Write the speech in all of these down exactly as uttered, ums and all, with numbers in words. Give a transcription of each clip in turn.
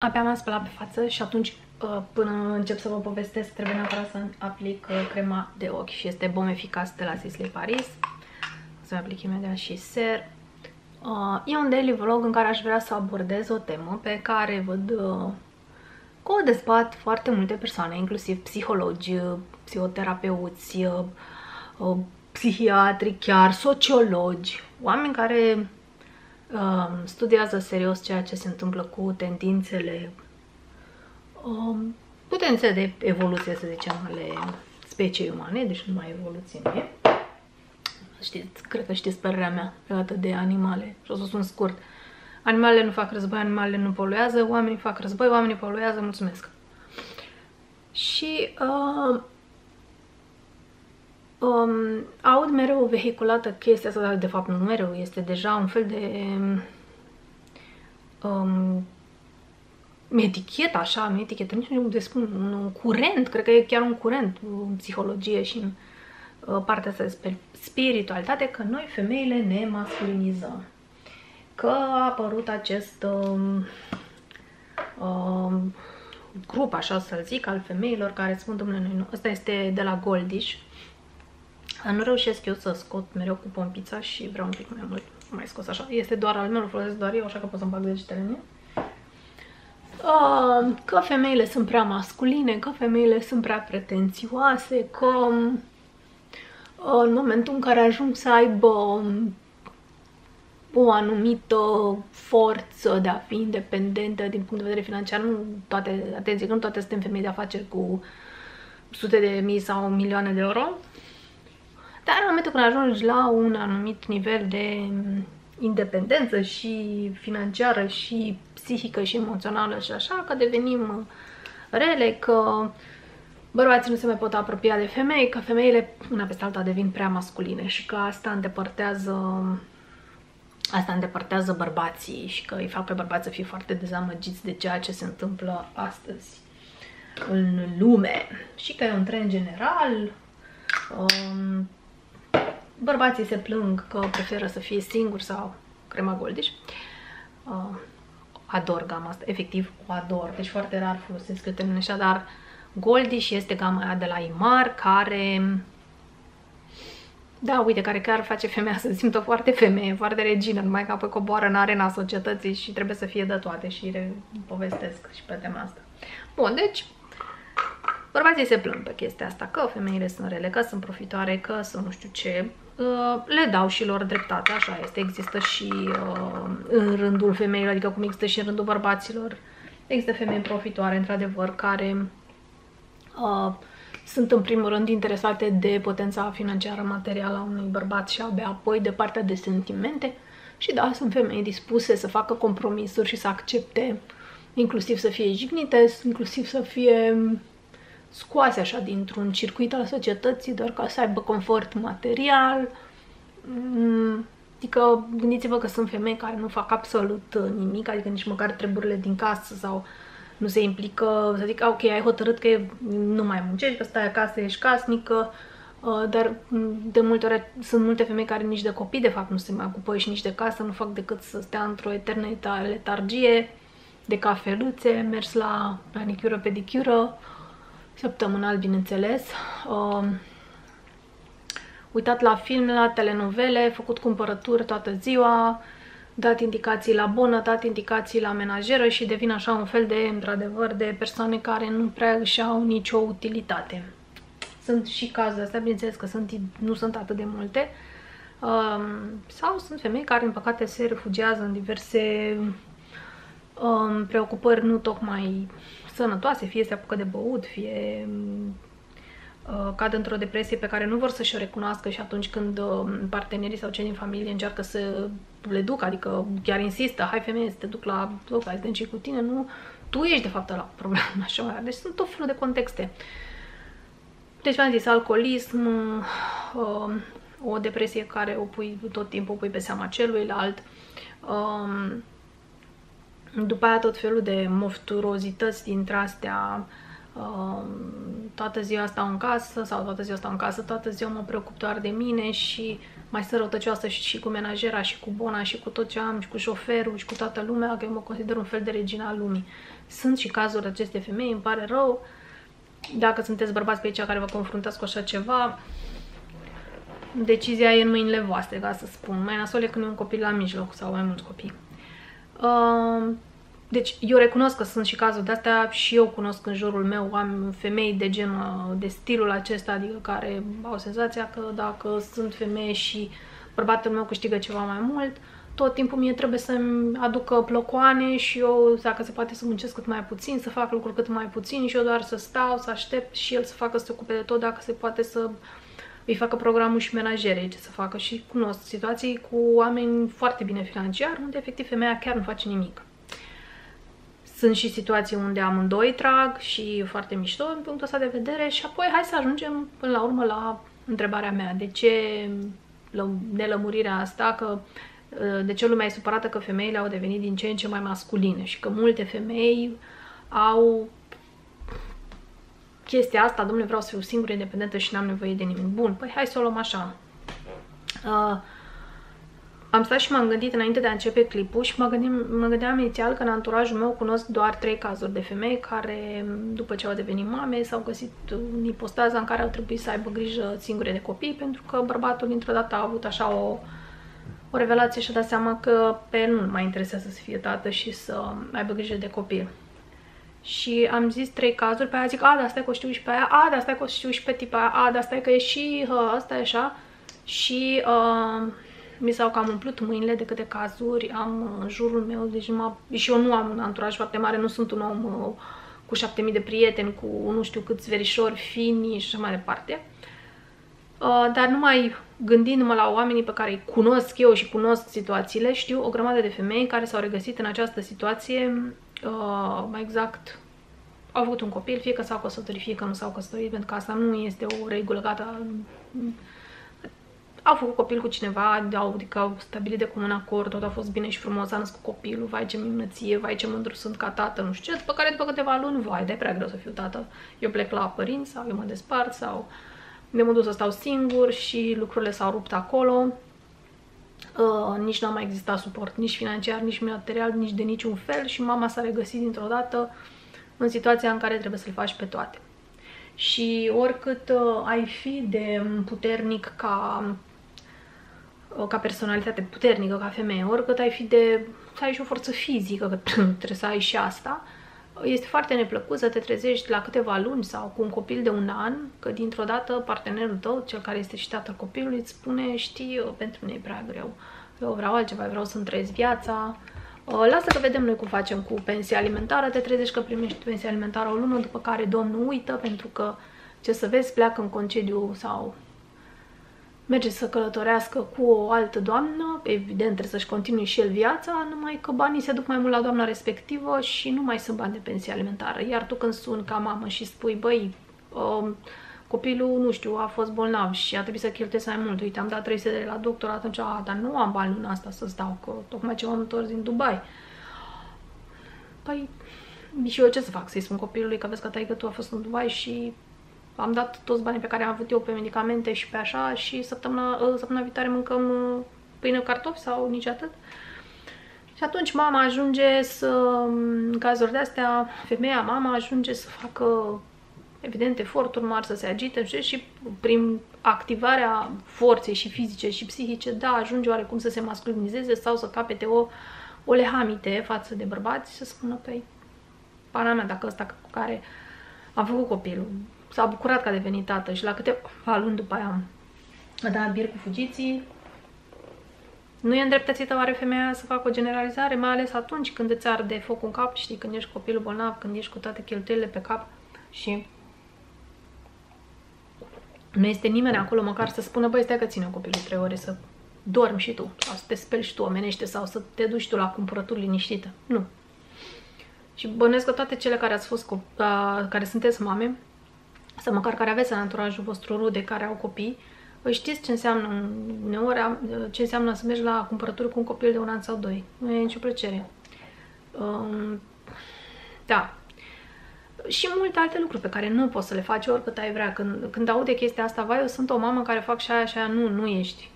Abia m-am spălat pe față și atunci, până încep să vă povestesc, trebuie neapărat să aplic crema de ochi și este Baume Eficace de la Sisley Paris. O să aplic imediat și ser. E un daily vlog în care aș vrea să abordez o temă pe care văd că o dezbat foarte multe persoane, inclusiv psihologi, psihoterapeuți, psihiatri, chiar sociologi, oameni care uh, studiază serios ceea ce se întâmplă cu tendințele, uh, putențe de evoluție, să zicem, ale speciei umane, deci nu mai evoluție nu e. Știți, cred că știți părerea mea legată de animale și o să spun scurt. Animalele nu fac război, animalele nu poluează, oamenii fac război, oamenii poluează, mulțumesc. Și uh, Um, aud mereu vehiculată chestia asta, dar de fapt nu mereu, este deja un fel de um, etichetă, așa, etichetă, nici nu de spun, un curent, cred că e chiar un curent în psihologie și în uh, partea asta despre spiritualitate, că noi femeile ne masculinizăm, că a apărut acest um, um, grup, așa să-l zic, al femeilor care spun, domnule, noi nu. Asta este de la Goldish. Nu reușesc eu să scot mereu cu pompița și vreau un pic mai mult. Nu mai scos așa. Este doar al meu, îl folosesc doar eu, așa că pot să-mi bag degetele în el. Uh, că femeile sunt prea masculine, că femeile sunt prea pretențioase, că uh, în momentul în care ajung să aibă o anumită forță de a fi independentă din punct de vedere financiar, nu toate, atenție, că nu toate suntem femei de afaceri cu sute de mii sau milioane de euro, dar în momentul când ajungi la un anumit nivel de independență și financiară și psihică și emoțională și așa, că devenim rele, că bărbații nu se mai pot apropia de femei, că femeile una peste alta devin prea masculine și că asta îndepărtează, asta îndepărtează bărbații și că îi fac pe bărbați să fie foarte dezamăgiți de ceea ce se întâmplă astăzi în lume și că e un trend general. Um, Bărbații se plâng că preferă să fie singuri sau crema Goldish. Uh, ador gama asta, efectiv o ador. Deci foarte rar folosesc eu termenul ăsta, dar Goldish este gama aia de la Imar care... Da, uite, care chiar face femeia să simtă foarte femeie, foarte regină, numai că apoi coboară în arena societății și trebuie să fie de toate și le povestesc și pe tema asta. Bun, deci... Bărbații se plâng pe chestia asta, că femeile sunt rele, că sunt profitoare, că sunt nu știu ce, le dau și lor dreptate, așa este, există și în rândul femeilor, adică cum există și în rândul bărbaților, există femei profitoare, într-adevăr, care uh, sunt în primul rând interesate de potența financiară materială a unui bărbat și abia apoi de partea de sentimente și da, sunt femei dispuse să facă compromisuri și să accepte, inclusiv să fie jignite, inclusiv să fie... scoase așa dintr-un circuit al societății doar ca să aibă confort material. Adică gândiți-vă că sunt femei care nu fac absolut nimic, adică nici măcar treburile din casă sau nu se implică, să zic, ok, ai hotărât că nu mai muncești, că stai acasă, ești casnică, dar de multe ori sunt multe femei care nici de copii de fapt nu se mai ocupă și nici de casă, nu fac decât să stea într-o eternă letargie de cafeluțe, mers la manicură, pedicură, săptămânal, bineînțeles, uh, uitat la filme, la telenovele, făcut cumpărături toată ziua, dat indicații la bonă, dat indicații la menajeră și devin așa un fel de, într-adevăr, de persoane care nu prea își au nicio utilitate. Sunt și cazuri astea, bineînțeles că sunt, nu sunt atât de multe, uh, sau sunt femei care, în păcate, se refugiază în diverse uh, preocupări nu tocmai... sănătoase, fie se apucă de băut, fie uh, cad într-o depresie pe care nu vor să și-o recunoască și atunci când uh, partenerii sau cei din familie încearcă să le ducă, adică chiar insistă, hai femeie să te duc la doctor, hai să te cu tine, nu, tu ești de fapt la problema așa, deci sunt tot felul de contexte. Deci v-am zis, alcoolism, uh, o depresie care o pui tot timpul, o pui pe seama celuilalt, uh, după aia tot felul de mofturozități dintre-astea, uh, toată ziua stau în casă sau toată ziua stau în casă, toată ziua mă preocup doar de mine și mai sunt răutăcioasă și, și cu menajera și cu bona și cu tot ce am și cu șoferul și cu toată lumea, că eu mă consider un fel de regina al lumii. Sunt și cazuri acestei femei, îmi pare rău. Dacă sunteți bărbați pe aici care vă confruntați cu așa ceva, decizia e în mâinile voastre, ca să spun. Mai nasol e când e un copil la mijloc sau mai mulți copii. Uh, deci eu recunosc că sunt și cazuri de-astea și eu cunosc în jurul meu, am femei de genul, de stilul acesta, adică care au senzația că dacă sunt femeie și bărbatul meu câștigă ceva mai mult, tot timpul mie trebuie să-mi aducă plocoane și eu, dacă se poate, să muncesc cât mai puțin, să fac lucruri cât mai puțin și eu doar să stau, să aștept și el să facă, să se ocupe de tot, dacă se poate să îi facă programul și menajere, ce să facă. Și cunosc situații cu oameni foarte bine financiar, unde efectiv femeia chiar nu face nimic. Sunt și situații unde amândoi trag și foarte mișto în punctul ăsta de vedere și apoi hai să ajungem până la urmă la întrebarea mea. De ce nelămurirea asta că de ce lumea e supărată că femeile au devenit din ce în ce mai masculine și că multe femei au chestia asta, domnule, vreau să fiu singură, independentă și n-am nevoie de nimeni. Bun, păi hai să o luăm așa. Uh, am stat și m-am gândit înainte de a începe clipul și mă gândeam, mă gândeam inițial că în anturajul meu cunosc doar trei cazuri de femei care, după ce au devenit mame, s-au găsit în ipostaza în care au trebuit să aibă grijă singure de copii, pentru că bărbatul dintr-o dată a avut așa o o revelație și a dat seama că pe el nu mai interesează să fie tată și să aibă grijă de copil. Și am zis trei cazuri, pe aia zic, a, da, stai că o știu și pe aia, a, da, stai că o știu și pe tipa aia, a, da, stai că e și hă, asta e așa. Și uh, mi s-au cam umplut mâinile de câte cazuri am în jurul meu, deci și eu nu am un anturaj foarte mare, nu sunt un om uh, cu șapte mii de prieteni, cu nu știu câți verișori fini și așa mai departe. Uh, dar numai gândindu-mă la oamenii pe care îi cunosc eu și cunosc situațiile, știu o grămadă de femei care s-au regăsit în această situație. Uh, mai exact, au avut un copil, fie că s-au căsătorit, fie că nu s-au căsătorit, pentru că asta nu este o regulă, gata. Au făcut copil cu cineva, au, adică au stabilit de comun acord, tot a fost bine și frumos, a născut copilul, vai ce minunăție, vai ce mândru sunt ca tată, nu știu ce, după care după câteva luni, vai, de prea greu să fiu tată, eu plec la părinți sau eu mă despart sau mi-am dus să stau singur și lucrurile s-au rupt acolo. Uh, nici n-a mai existat suport, nici financiar, nici material, nici de niciun fel și mama s-a regăsit dintr-o dată în situația în care trebuie să-l faci pe toate. Și oricât uh, ai fi de puternic ca, uh, ca personalitate puternică, ca femeie, oricât ai fi de... să ai și o forță fizică, că trebuie să ai și asta, este foarte neplăcut să te trezești la câteva luni sau cu un copil de un an, că dintr-o dată partenerul tău, cel care este și tatăl copilului, îți spune, știi, pentru mine e prea greu, eu vreau altceva, vreau să-mi trăiesc viața, lasă că vedem noi cum facem cu pensia alimentară, te trezești că primești pensia alimentară o lună, după care domnul uită, pentru că, ce să vezi, pleacă în concediu sau merge să călătorească cu o altă doamnă, evident trebuie să-și continui și el viața, numai că banii se duc mai mult la doamna respectivă și nu mai sunt bani de pensie alimentară. Iar tu când suni ca mamă și spui, băi, uh, copilul, nu știu, a fost bolnav și a trebuit să cheltuiesc mai mult, uite, am dat trei sute de lei la doctor, atunci, a, dar nu am bani luna asta să-ți dau, că tocmai ce m-am întors din Dubai. Păi, și eu ce să fac? Să-i spun copilului că vezi că taică tu a fost în Dubai și am dat toți banii pe care am avut eu pe medicamente și pe așa și săptămâna, săptămâna viitoare mâncăm pâine cu cartofi sau nici atât. Și atunci mama ajunge să, în cazuri de astea, femeia, mama ajunge să facă, evident, eforturi mari, să se agite și prin activarea forței și fizice și psihice, da, ajunge oarecum să se masculinizeze sau să capete o, o lehamite față de bărbați și să spună, păi, pana mea, dacă ăsta cu care am făcut copilul s-a bucurat că a devenit tată și la câteva luni după aia a dat bir cu fugiții. Nu e îndreptățită oare femeia să facă o generalizare, mai ales atunci când îți arde focul în cap, știi, când ești copilul bolnav, când ești cu toate cheltuielile pe cap și nu este nimeni acolo măcar să spună, băi, stai că ține copilul trei ore să dormi și tu, sau să te speli și tu omenește, sau să te duci tu la cumpărături liniștită. Nu. Și bănuiesc că toate cele care ați fost, care sunteți mame, sau măcar care aveți în anturajul vostru rude care au copii, știți ce înseamnă uneori, ce înseamnă să mergi la cumpărături cu un copil de un an sau doi. Nu e nicio plăcere. Um, da. Și multe alte lucruri pe care nu poți să le faci oricât ai vrea. Când, când aude chestia asta, vai, eu sunt o mamă care fac și aia și aia. Nu, nu ești.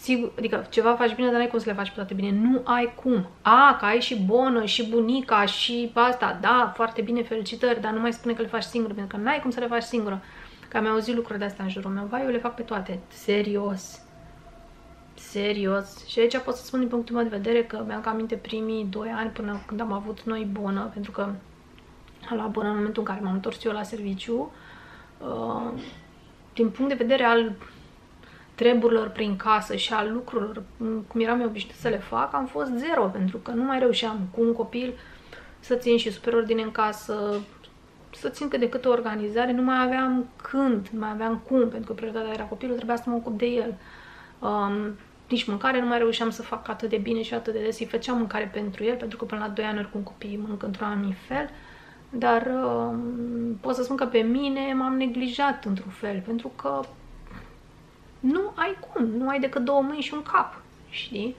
sigur, adică ceva faci bine, dar n-ai cum să le faci pe toate bine. Nu ai cum. A, că ai și bonă, și bunica, și asta, da, foarte bine, felicitări, dar nu mai spune că le faci singură, pentru că n-ai cum să le faci singură. Că am auzit lucruri de astea în jurul meu. Vai, eu le fac pe toate. Serios. Serios. Și aici pot să spun din punctul meu de vedere că mi-am cam aminte primii doi ani până când am avut noi bonă, pentru că am luat bonă în momentul în care m-am întors eu la serviciu. Uh, din punct de vedere al treburilor prin casă și al lucrurilor, cum eram eu obișnuit să le fac, am fost zero, pentru că nu mai reușeam cu un copil să țin și superordine în casă, să țin cât de cât o organizare, nu mai aveam când, nu mai aveam cum, pentru că prioritatea era copilul, trebuia să mă ocup de el. Um, nici mâncare nu mai reușeam să fac atât de bine și atât de des, îi făceam mâncare pentru el, pentru că până la doi ani oricum copiii mănâncă într-un anumit fel, dar um, pot să spun că pe mine m-am neglijat într-un fel, pentru că nu ai cum, nu ai decât două mâini și un cap, știi?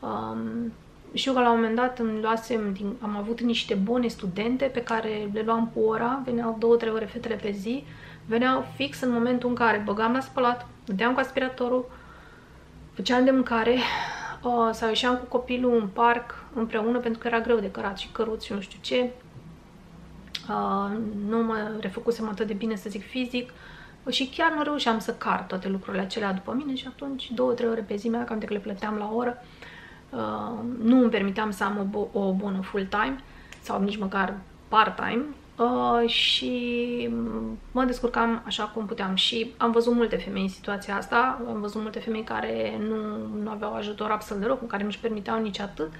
Um, știu că la un moment dat îmi luasem din, am avut niște bone studente pe care le luam cu ora, veneau două, trei ore fetele pe zi, veneau fix în momentul în care băgam la spălat, dădeam cu aspiratorul, făceam de mâncare, uh, sau ieșeam cu copilul în parc împreună, pentru că era greu de cărat și căruț și nu știu ce. Uh, nu mă refăcusem atât de bine, să zic, fizic. Și chiar nu reușeam să car toate lucrurile acelea după mine și atunci două, trei ore pe zi, mi-am cam de că le plăteam la oră. Uh, nu îmi permiteam să am o, bo o bună full-time sau nici măcar part-time uh, și mă descurcam așa cum puteam. Și am văzut multe femei în situația asta, am văzut multe femei care nu, nu aveau ajutor absolut deloc, care nu-și permiteau nici atât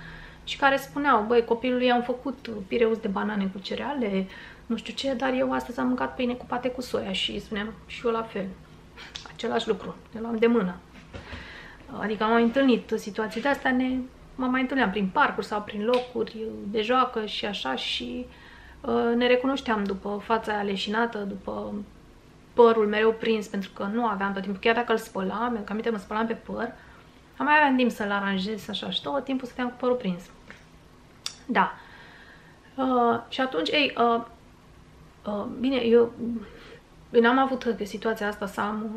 și care spuneau, băi, copilului i-am făcut pireus de banane cu cereale, nu știu ce, dar eu astăzi am mâncat pâine cu pate cu soia și spuneam și eu la fel. Același lucru, ne luam de mână. Adică am mai întâlnit situații de astea, ne mă mai întâlneam prin parcuri sau prin locuri de joacă și așa și uh, ne recunoșteam după fața aia leșinată, după părul mereu prins, pentru că nu aveam tot timpul, chiar dacă îl spălam, că aminte mă spălam pe păr, am mai aveam timp să-l aranjez așa și tot timpul stăteam cu părul prins. Da. Uh, și atunci, ei... Uh, Uh, bine, eu n-am avut situația asta să am,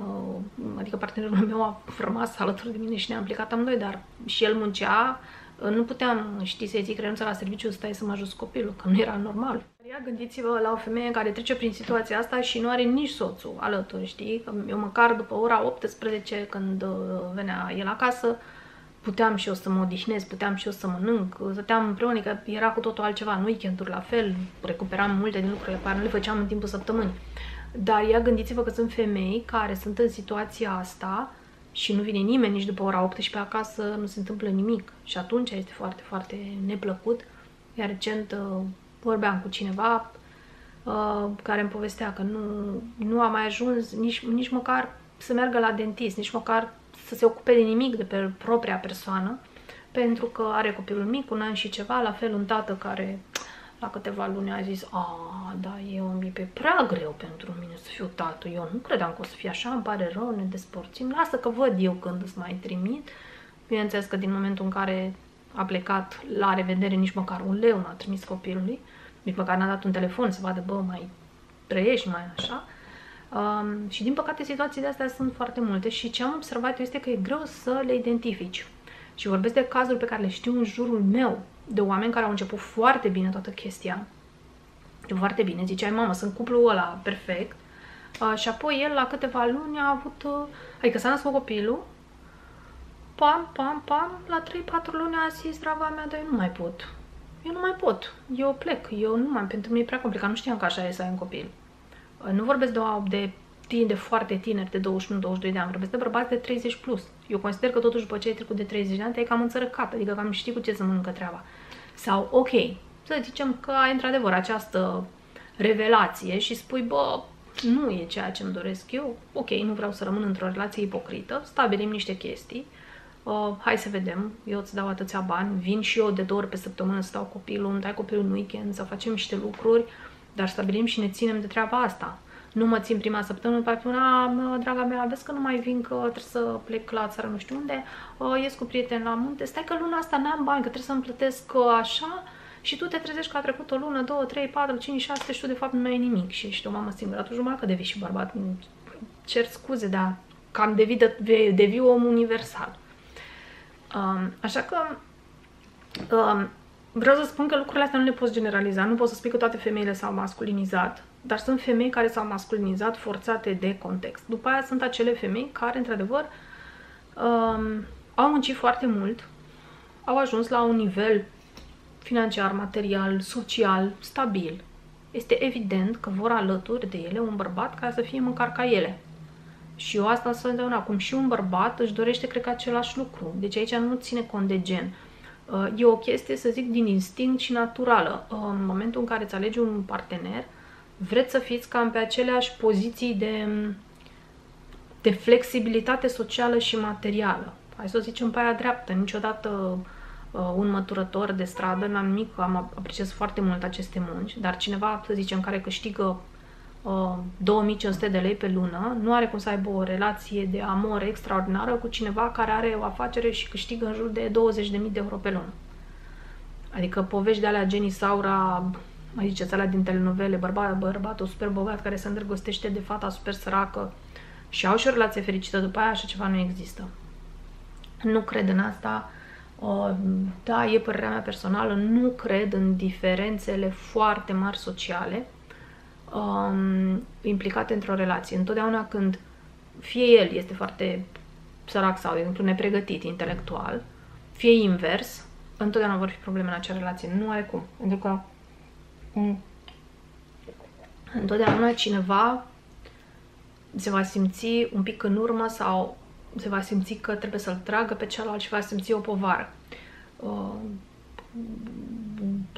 uh, adică partenerul meu a rămas alături de mine și ne-am implicat amândoi, dar și el muncea, uh, nu puteam, știi, să-i zic renunța la serviciu, stai să mă ajut copilul, că nu era normal. Ia gândiți-vă la o femeie care trece prin situația asta și nu are nici soțul alături, știi? Eu măcar după ora optsprezece, când uh, venea el acasă, puteam și eu să mă odihnez, puteam și eu să mănânc, stăteam împreună, că era cu totul altceva, în weekend-uri la fel, recuperam multe din lucrurile pe care nu le făceam în timpul săptămânii. Dar ia gândiți-vă că sunt femei care sunt în situația asta și nu vine nimeni nici după ora optsprezece acasă, nu se întâmplă nimic. Și atunci este foarte, foarte neplăcut. Iar recent vorbeam cu cineva care îmi povestea că nu, nu a mai ajuns nici, nici măcar să meargă la dentist, nici măcar să se ocupe de nimic de pe propria persoană, pentru că are copilul mic, un an și ceva, la fel un tată care la câteva luni a zis, a, da, e pe prea greu pentru mine să fiu tată, eu nu credeam că o să fie așa, îmi pare rău, ne despărțim, lasă că văd eu când îți mai trimit. Bineînțeles că din momentul în care a plecat la revedere, nici măcar un leu n-a trimis copilului, nici măcar n-a dat un telefon să vadă, bă, mai trăiești, mai așa. Um, și din păcate situații de astea sunt foarte multe și ce am observat este că e greu să le identifici. Și vorbesc de cazuri pe care le știu în jurul meu, de oameni care au început foarte bine toată chestia. Foarte bine, ziceai, mamă, sunt cuplul ăla perfect. Uh, și apoi el la câteva luni a avut, uh, adică s-a născut copilul, pam, pam, pam, la trei patru luni a zis, draga mea, dar eu nu mai pot. Eu nu mai pot, eu plec, eu nu mai, pentru mine e prea complicat, nu știam că așa e să ai un copil. Nu vorbesc de, de, de foarte tineri, de douăzeci și unu douăzeci și doi de ani, vorbesc de bărbați de treizeci plus. Eu consider că totuși după ce ai trecut de treizeci de ani, te-ai cam înțărăcat, adică cam știi cu ce să mănâncă treaba. Sau, ok, să zicem că ai într-adevăr această revelație și spui, bă, nu e ceea ce îmi doresc eu, ok, nu vreau să rămân într-o relație ipocrită, stabilim niște chestii, uh, hai să vedem, eu îți dau atâția bani, vin și eu de două ori pe săptămână să dau copilul, îmi dai copilul în weekend, să facem niște lucruri, dar stabilim și ne ținem de treaba asta. Nu mă țin prima săptămână, după aceea, draga mea, vezi că nu mai vin, că trebuie să plec la țară nu știu unde, ies cu prieteni la munte, stai că luna asta n-am bani, că trebuie să-mi plătesc așa și tu te trezești că a trecut o lună, două, trei, patru, cinci, șase și tu de fapt nu mai ai nimic și ești o mamă singură. Atunci numai că devii și bărbat, cer scuze, dar cam devii, devii om universal. Um, așa că um, vreau să spun că lucrurile astea nu le poți generaliza. Nu poți să spui că toate femeile s-au masculinizat, dar sunt femei care s-au masculinizat forțate de context. După aia sunt acele femei care, într-adevăr, um, au muncit foarte mult, au ajuns la un nivel financiar, material, social, stabil. Este evident că vor alături de ele un bărbat care să fie măcar ca ele. Și eu asta să îndeamnă acum. Și un bărbat își dorește, cred că, același lucru. Deci aici nu ține cont de gen. E o chestie, să zic, din instinct și naturală. În momentul în care îți alegi un partener, vreți să fiți cam pe aceleași poziții de, de flexibilitate socială și materială. Hai să o zicem pe aia dreaptă. Niciodată un măturător de stradă, n-am nimic, am apreciez foarte mult aceste munci, dar cineva, să zicem, care câștigă două mii cinci sute de lei pe lună, nu are cum să aibă o relație de amor extraordinară cu cineva care are o afacere și câștigă în jur de douăzeci de mii de euro pe lună. Adică povești de alea Jenny Saura, mai ziceți alea din telenovele, bărbatul bărbat, super bogat care se îndrăgostește de fata super săracă și au și o relație fericită după aia, așa ceva nu există. Nu cred în asta. Da, e părerea mea personală, nu cred în diferențele foarte mari sociale Um, implicate într-o relație. Întotdeauna când fie el este foarte sărac sau, de exemplu, nepregătit intelectual, fie invers, întotdeauna vor fi probleme în acea relație. Nu are cum. Pentru că um, întotdeauna cineva se va simți un pic în urmă sau se va simți că trebuie să-l tragă pe celălalt și va simți o povară. Uh,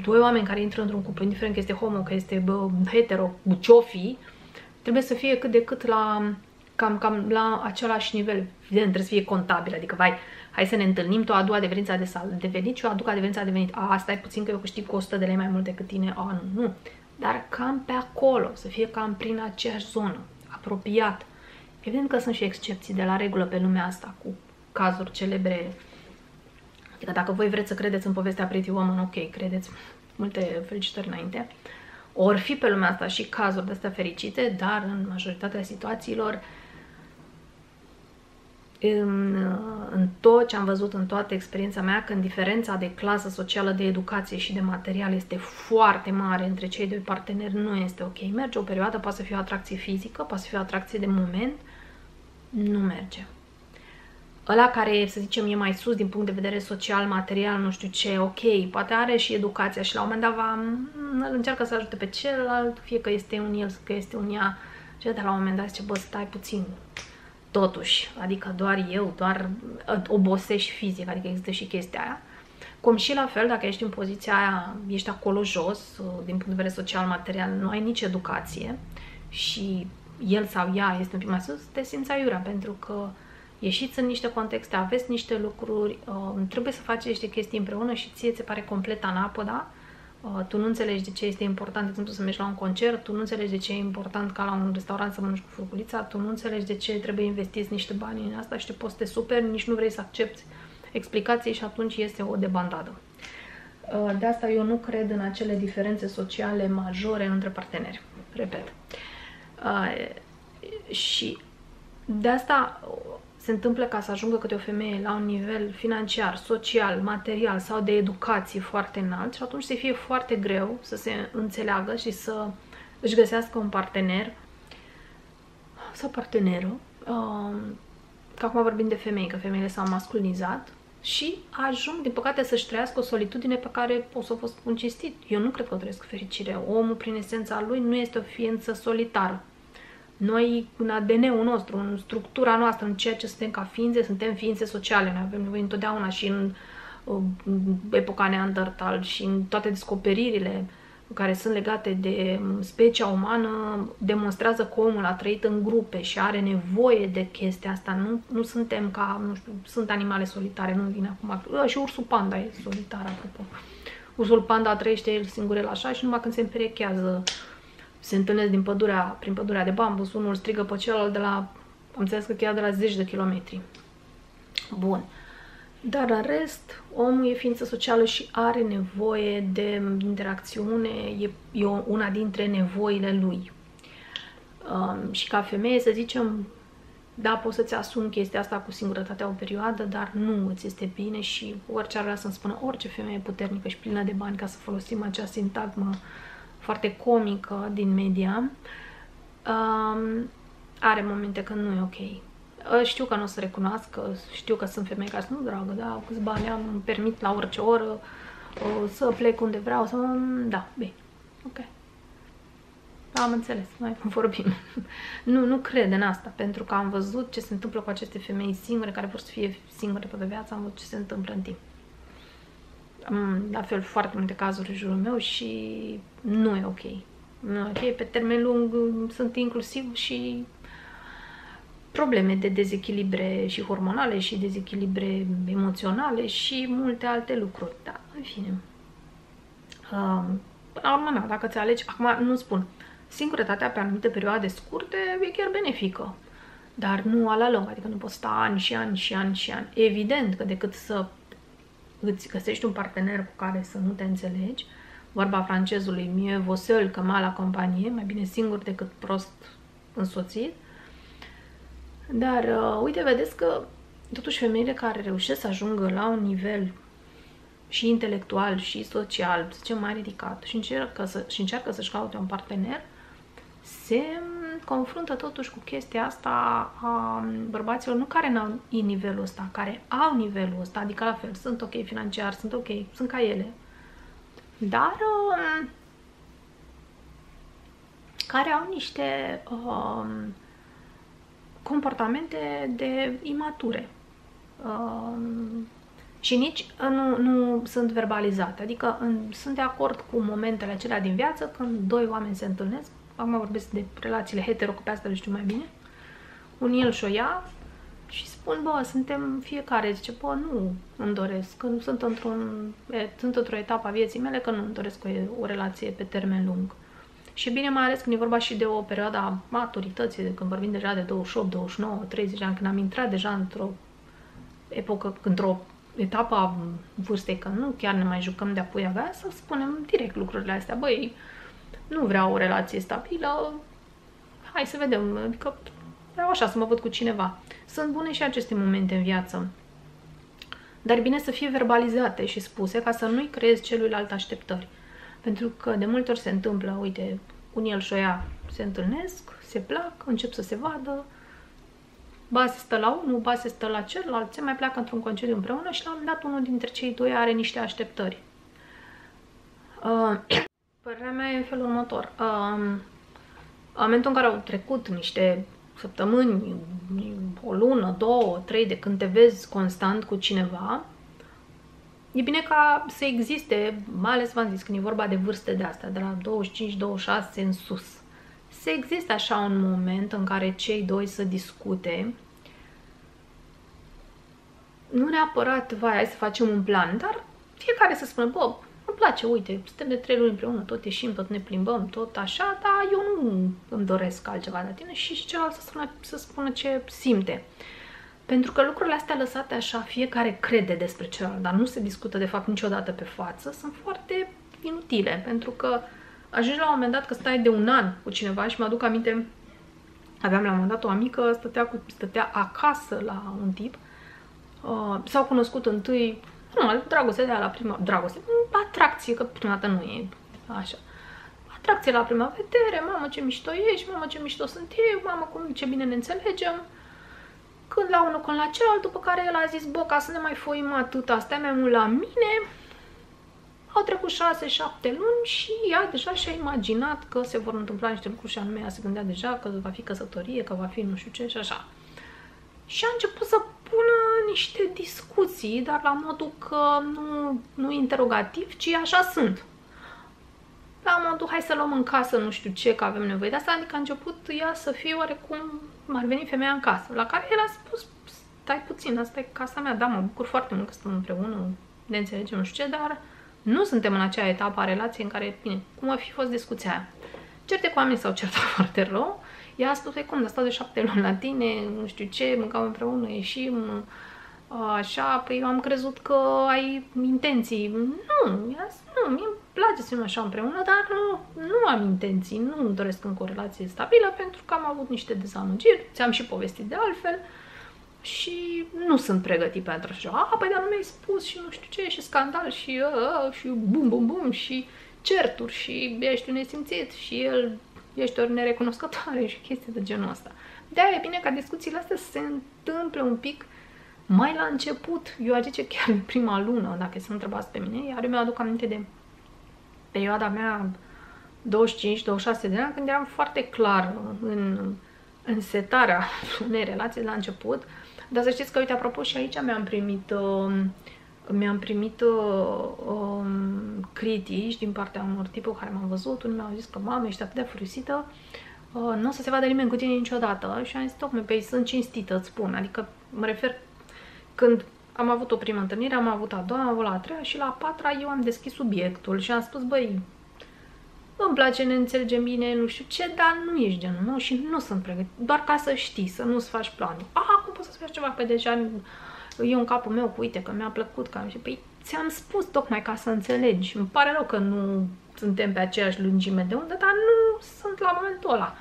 Doi oameni care intră într-un cuplu, indiferent că este homo, că este bă, hetero, buciofii, trebuie să fie cât de cât la, cam, cam la același nivel. Evident, trebuie să fie contabil, adică vai, hai să ne întâlnim, tu a doua adeverință a devenit și eu a doua adeverință a devenit. A, stai puțin că eu câștig cu o sută de lei mai mult decât tine, a, nu, nu. Dar cam pe acolo, să fie cam prin aceeași zonă, apropiat. Evident că sunt și excepții de la regulă pe lumea asta, cu cazuri celebre. Adică dacă voi vreți să credeți în povestea Pretty Woman, ok, credeți, multe felicitări înainte. Or fi pe lumea asta și cazuri de-astea fericite, dar în majoritatea situațiilor, în, în tot ce am văzut, în toată experiența mea, când diferența de clasă socială, de educație și de material este foarte mare între cei doi parteneri, nu este ok. Merge o perioadă, poate să fie o atracție fizică, poate să fie o atracție de moment, nu merge. Ăla care, să zicem, e mai sus din punct de vedere social, material, nu știu ce, ok, poate are și educația și la un moment dat va, încearcă să ajute pe celălalt, fie că este un el, că este un ea, și de la un moment dat zice, bă, stai puțin, totuși, adică doar eu, doar obosești fizic, adică există și chestia aia. Cum și la fel, dacă ești în poziția aia, ești acolo jos, din punct de vedere social, material, nu ai nici educație și el sau ea este un pic mai sus, te simți aiurea, pentru că ieșiți în niște contexte, aveți niște lucruri, trebuie să faceți niște chestii împreună și ție ți se pare complet anapoda. Tu nu înțelegi de ce este important, de exemplu, să mergi la un concert, tu nu înțelegi de ce e important ca la un restaurant să mănânci cu furculița, tu nu înțelegi de ce trebuie investiți niște bani în asta și te poți să te superi, nici nu vrei să accepti explicații și atunci este o debandadă. De asta eu nu cred în acele diferențe sociale majore între parteneri. Repet. Și de asta se întâmplă ca să ajungă câte o femeie la un nivel financiar, social, material sau de educație foarte înalt și atunci se fie foarte greu să se înțeleagă și să își găsească un partener sau parteneră. Că acum vorbim de femei, că femeile s-au masculinizat și ajung, din păcate, să-și trăiască o solitudine pe care o să o fost cinstit. Eu nu cred că o trăiesc fericire. Omul, prin esența lui, nu este o ființă solitară. Noi, în A D N-ul nostru, în structura noastră, în ceea ce suntem ca ființe, suntem ființe sociale. Noi avem nevoie întotdeauna și în uh, epoca Neandertal și în toate descoperirile care sunt legate de specia umană, demonstrează că omul a trăit în grupe și are nevoie de chestia asta. Nu, nu suntem ca, nu știu, sunt animale solitare, nu vine acum. A, și ursul panda e solitar, apropo. Ursul panda trăiește el singur el așa și numai când se împerechează. Se întâlnesc din pădurea, prin pădurea de bambus, unul strigă pe celălalt de la, am înțeles că chiar de la zeci de kilometri. Bun. Dar în rest, omul e ființă socială și are nevoie de interacțiune, e, e una dintre nevoile lui. Um, și ca femeie, să zicem, da, poți să-ți asumi chestia asta cu singurătatea o perioadă, dar nu îți este bine și orice ar vrea să-mi spună orice femeie puternică și plină de bani, ca să folosim acea sintagmă foarte comică din media, um, are momente când nu e ok. Știu că nu o să recunoască, știu că sunt femei care sunt, nu, dragă, da, câți bani am, îmi permit la orice oră să plec unde vreau, să... Da, bine, ok. Am înțeles, noi vorbim. Nu, nu cred în asta, pentru că am văzut ce se întâmplă cu aceste femei singure, care vor să fie singure toată viața, am văzut ce se întâmplă în timp. Am, la fel, foarte multe cazuri în jurul meu și nu e ok. Nu e ok, pe termen lung sunt inclusiv și probleme de dezechilibre și hormonale și dezechilibre emoționale și multe alte lucruri. Da, în fine. Până la urmă, da, dacă ți alegi, acum nu spun, singurătatea pe anumite perioade scurte e chiar benefică, dar nu ala lung, adică nu poți sta ani și ani și ani și ani. Evident că decât să îți găsești un partener cu care să nu te înțelegi, vorba francezului, mieux vaut seul que mal accompagné, mai bine singur decât prost însoțit. Dar, uh, uite, vedeți că totuși femeile care reușesc să ajungă la un nivel și intelectual și social, să zicem, mai ridicat și încearcă să, și încearcă să-și caute un partener, se confruntă totuși cu chestia asta a bărbaților, nu care n-au nivelul ăsta, care au nivelul ăsta, adică la fel, sunt ok financiar, sunt ok, sunt ca ele, dar uh, care au niște... Uh, comportamente de imature uh, și nici nu, nu sunt verbalizate. Adică în, sunt de acord cu momentele acelea din viață când doi oameni se întâlnesc, acum vorbesc de relațiile hetero, că pe asta le știu mai bine, un el și-o ia și spun, bă, suntem fiecare, zice, bă, nu îmi doresc, că nu sunt într-un, sunt într-o etapă a vieții mele că nu îmi doresc o, o relație pe termen lung. Și bine, mai ales când e vorba și de o perioadă a maturității, când vorbim deja de douăzeci și opt, douăzeci și nouă, treizeci de ani, când am intrat deja într-o epocă, într-o etapă a vârstei, că nu chiar ne mai jucăm de-a puia gata, să spunem direct lucrurile astea. Băi, nu vreau o relație stabilă, hai să vedem, adică vreau așa să mă văd cu cineva. Sunt bune și aceste momente în viață, dar bine să fie verbalizate și spuse ca să nu-i creezi celuilalt așteptări. Pentru că de multe ori se întâmplă, uite, un el și o ea se întâlnesc, se plac, încep să se vadă, ba se stă la unul, ba se stă la celălalt, se mai pleacă într-un concediu împreună și la un moment dat unul dintre cei doi are niște așteptări. Uh, Părerea mea e în felul următor. Uh, în momentul în care au trecut niște săptămâni, o lună, două, trei, de când te vezi constant cu cineva, e bine ca să existe, mai ales v-am zis, când e vorba de vârste de astea, de la douăzeci și cinci, douăzeci și șase în sus, să existe așa un moment în care cei doi să discute, nu neapărat, vai, hai să facem un plan, dar fiecare să spună, bă, îmi place, uite, suntem de trei luni împreună, tot ieșim, tot ne plimbăm, tot așa, dar eu nu îmi doresc altceva de la tine, și, și celălalt să spună, să spună ce simte. Pentru că lucrurile astea lăsate așa, fiecare crede despre celălalt, dar nu se discută de fapt niciodată pe față, sunt foarte inutile, pentru că ajungi la un moment dat că stai de un an cu cineva și mi-aduc aminte, aveam la un moment dat o amică, stătea, cu, stătea acasă la un tip, uh, s-au cunoscut întâi, nu, dragoste de la prima, dragoste, atracție, că prima dată nu e așa. Atracție la prima vedere, mamă ce mișto ești, mamă ce mișto sunt eu, mamă cum, ce bine ne înțelegem. Când la unul, când la celălalt, după care el a zis, bă, ca să ne mai foim atâta, stai mai mult la mine. Au trecut șase șapte luni și ea deja și-a imaginat că se vor întâmpla niște lucruri și anume ea se gândea deja că va fi căsătorie, că va fi nu știu ce și așa. Și a început să pună niște discuții, dar la modul că nu, nu interogativ, ci așa sunt. La modul, hai să luăm în casă nu știu ce, că avem nevoie de asta, adică a început ea să fie oarecum... ar veni femeia în casă, la care el a spus, stai puțin, asta e casa mea, da, mă bucur foarte mult că suntem împreună, ne înțelegem, nu știu ce, dar nu suntem în acea etapă a relației în care, bine, cum a fi fost discuția aia? Certe cu oamenii s-au certat foarte rău, ea a spus, cum, dar stau de șapte luni la tine, nu știu ce, mâncam împreună, ieșim, așa, păi eu am crezut că ai intenții. Nu, nu, mi-e place să fim așa împreună, dar nu, nu am intenții, nu îmi doresc încă o relație stabilă, pentru că am avut niște dezamăgiri, ți-am și povestit de altfel, și nu sunt pregătit pentru așa. A, păi dar nu mi-ai spus și nu știu ce, și scandal, și a, și bum, bum, bum, și certuri, și ești un nesimțit, și el ești ori nerecunoscătoare, și chestii de genul ăsta. De-aia e bine ca discuțiile astea să se întâmple un pic mai la început, eu aș zice chiar în prima lună, dacă se întrebați pe mine, iar eu mi-aduc aminte de perioada mea douăzeci și cinci douăzeci și șase de ani, când eram foarte clar în, în setarea unei relații de la început. Dar să știți că, uite, apropo, și aici mi-am primit, uh, mi-am primit uh, uh, critici din partea unor tipuri care m-am văzut. Unii mi-au zis că, mamă, ești atât de furisită, uh, nu o să se vadă nimeni cu tine niciodată. Și am zis, tocmai, pe ei sunt cinstită, îți spun. Adică mă refer, când am avut o primă întâlnire, am avut a doua, am avut la a treia și la a patra eu am deschis subiectul și am spus, băi, îmi place, ne înțelegem bine, nu știu ce, dar nu ești genul meu și nu sunt pregătit. Doar ca să știi, să nu-ți faci planul. Aha, cum poți să-ți faci ceva? Păi deja eu în capul meu, uite că mi-a plăcut, că am zis, păi ți-am spus tocmai ca să înțelegi. Îmi pare rău că nu suntem pe aceeași lungime de undă, dar nu sunt la momentul ăla.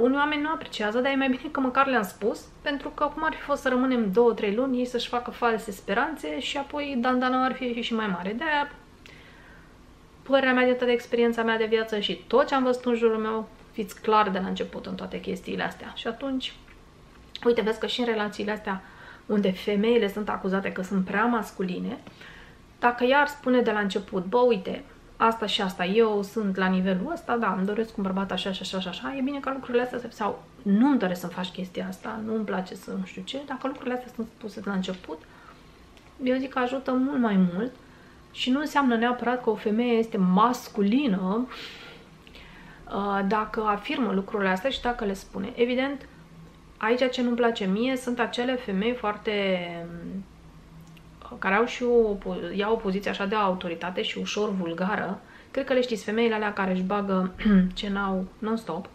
Unii oameni nu apreciază, dar e mai bine că măcar le-am spus, pentru că cum ar fi fost să rămânem două trei luni, ei să-și facă false speranțe și apoi dandana ar fi și mai mare. De-aia, părerea mea de toată, experiența mea de viață și tot ce am văzut în jurul meu, fiți clar de la început în toate chestiile astea. Și atunci, uite, vezi că și în relațiile astea unde femeile sunt acuzate că sunt prea masculine, dacă ea ar spune de la început, bă, uite, asta și asta, eu sunt la nivelul ăsta, da, îmi doresc un bărbat așa și așa și așa, e bine ca lucrurile astea să... sau nu-mi doresc să-mi faci chestia asta, nu-mi place să nu știu ce, dacă lucrurile astea sunt spuse de la început, eu zic că ajută mult mai mult și nu înseamnă neapărat că o femeie este masculină dacă afirmă lucrurile astea și dacă le spune. Evident, aici ce nu-mi place mie sunt acele femei foarte... care au și o, iau o poziție așa de autoritate și ușor vulgară. Cred că le știți, femeile alea care își bagă ce n-au non-stop.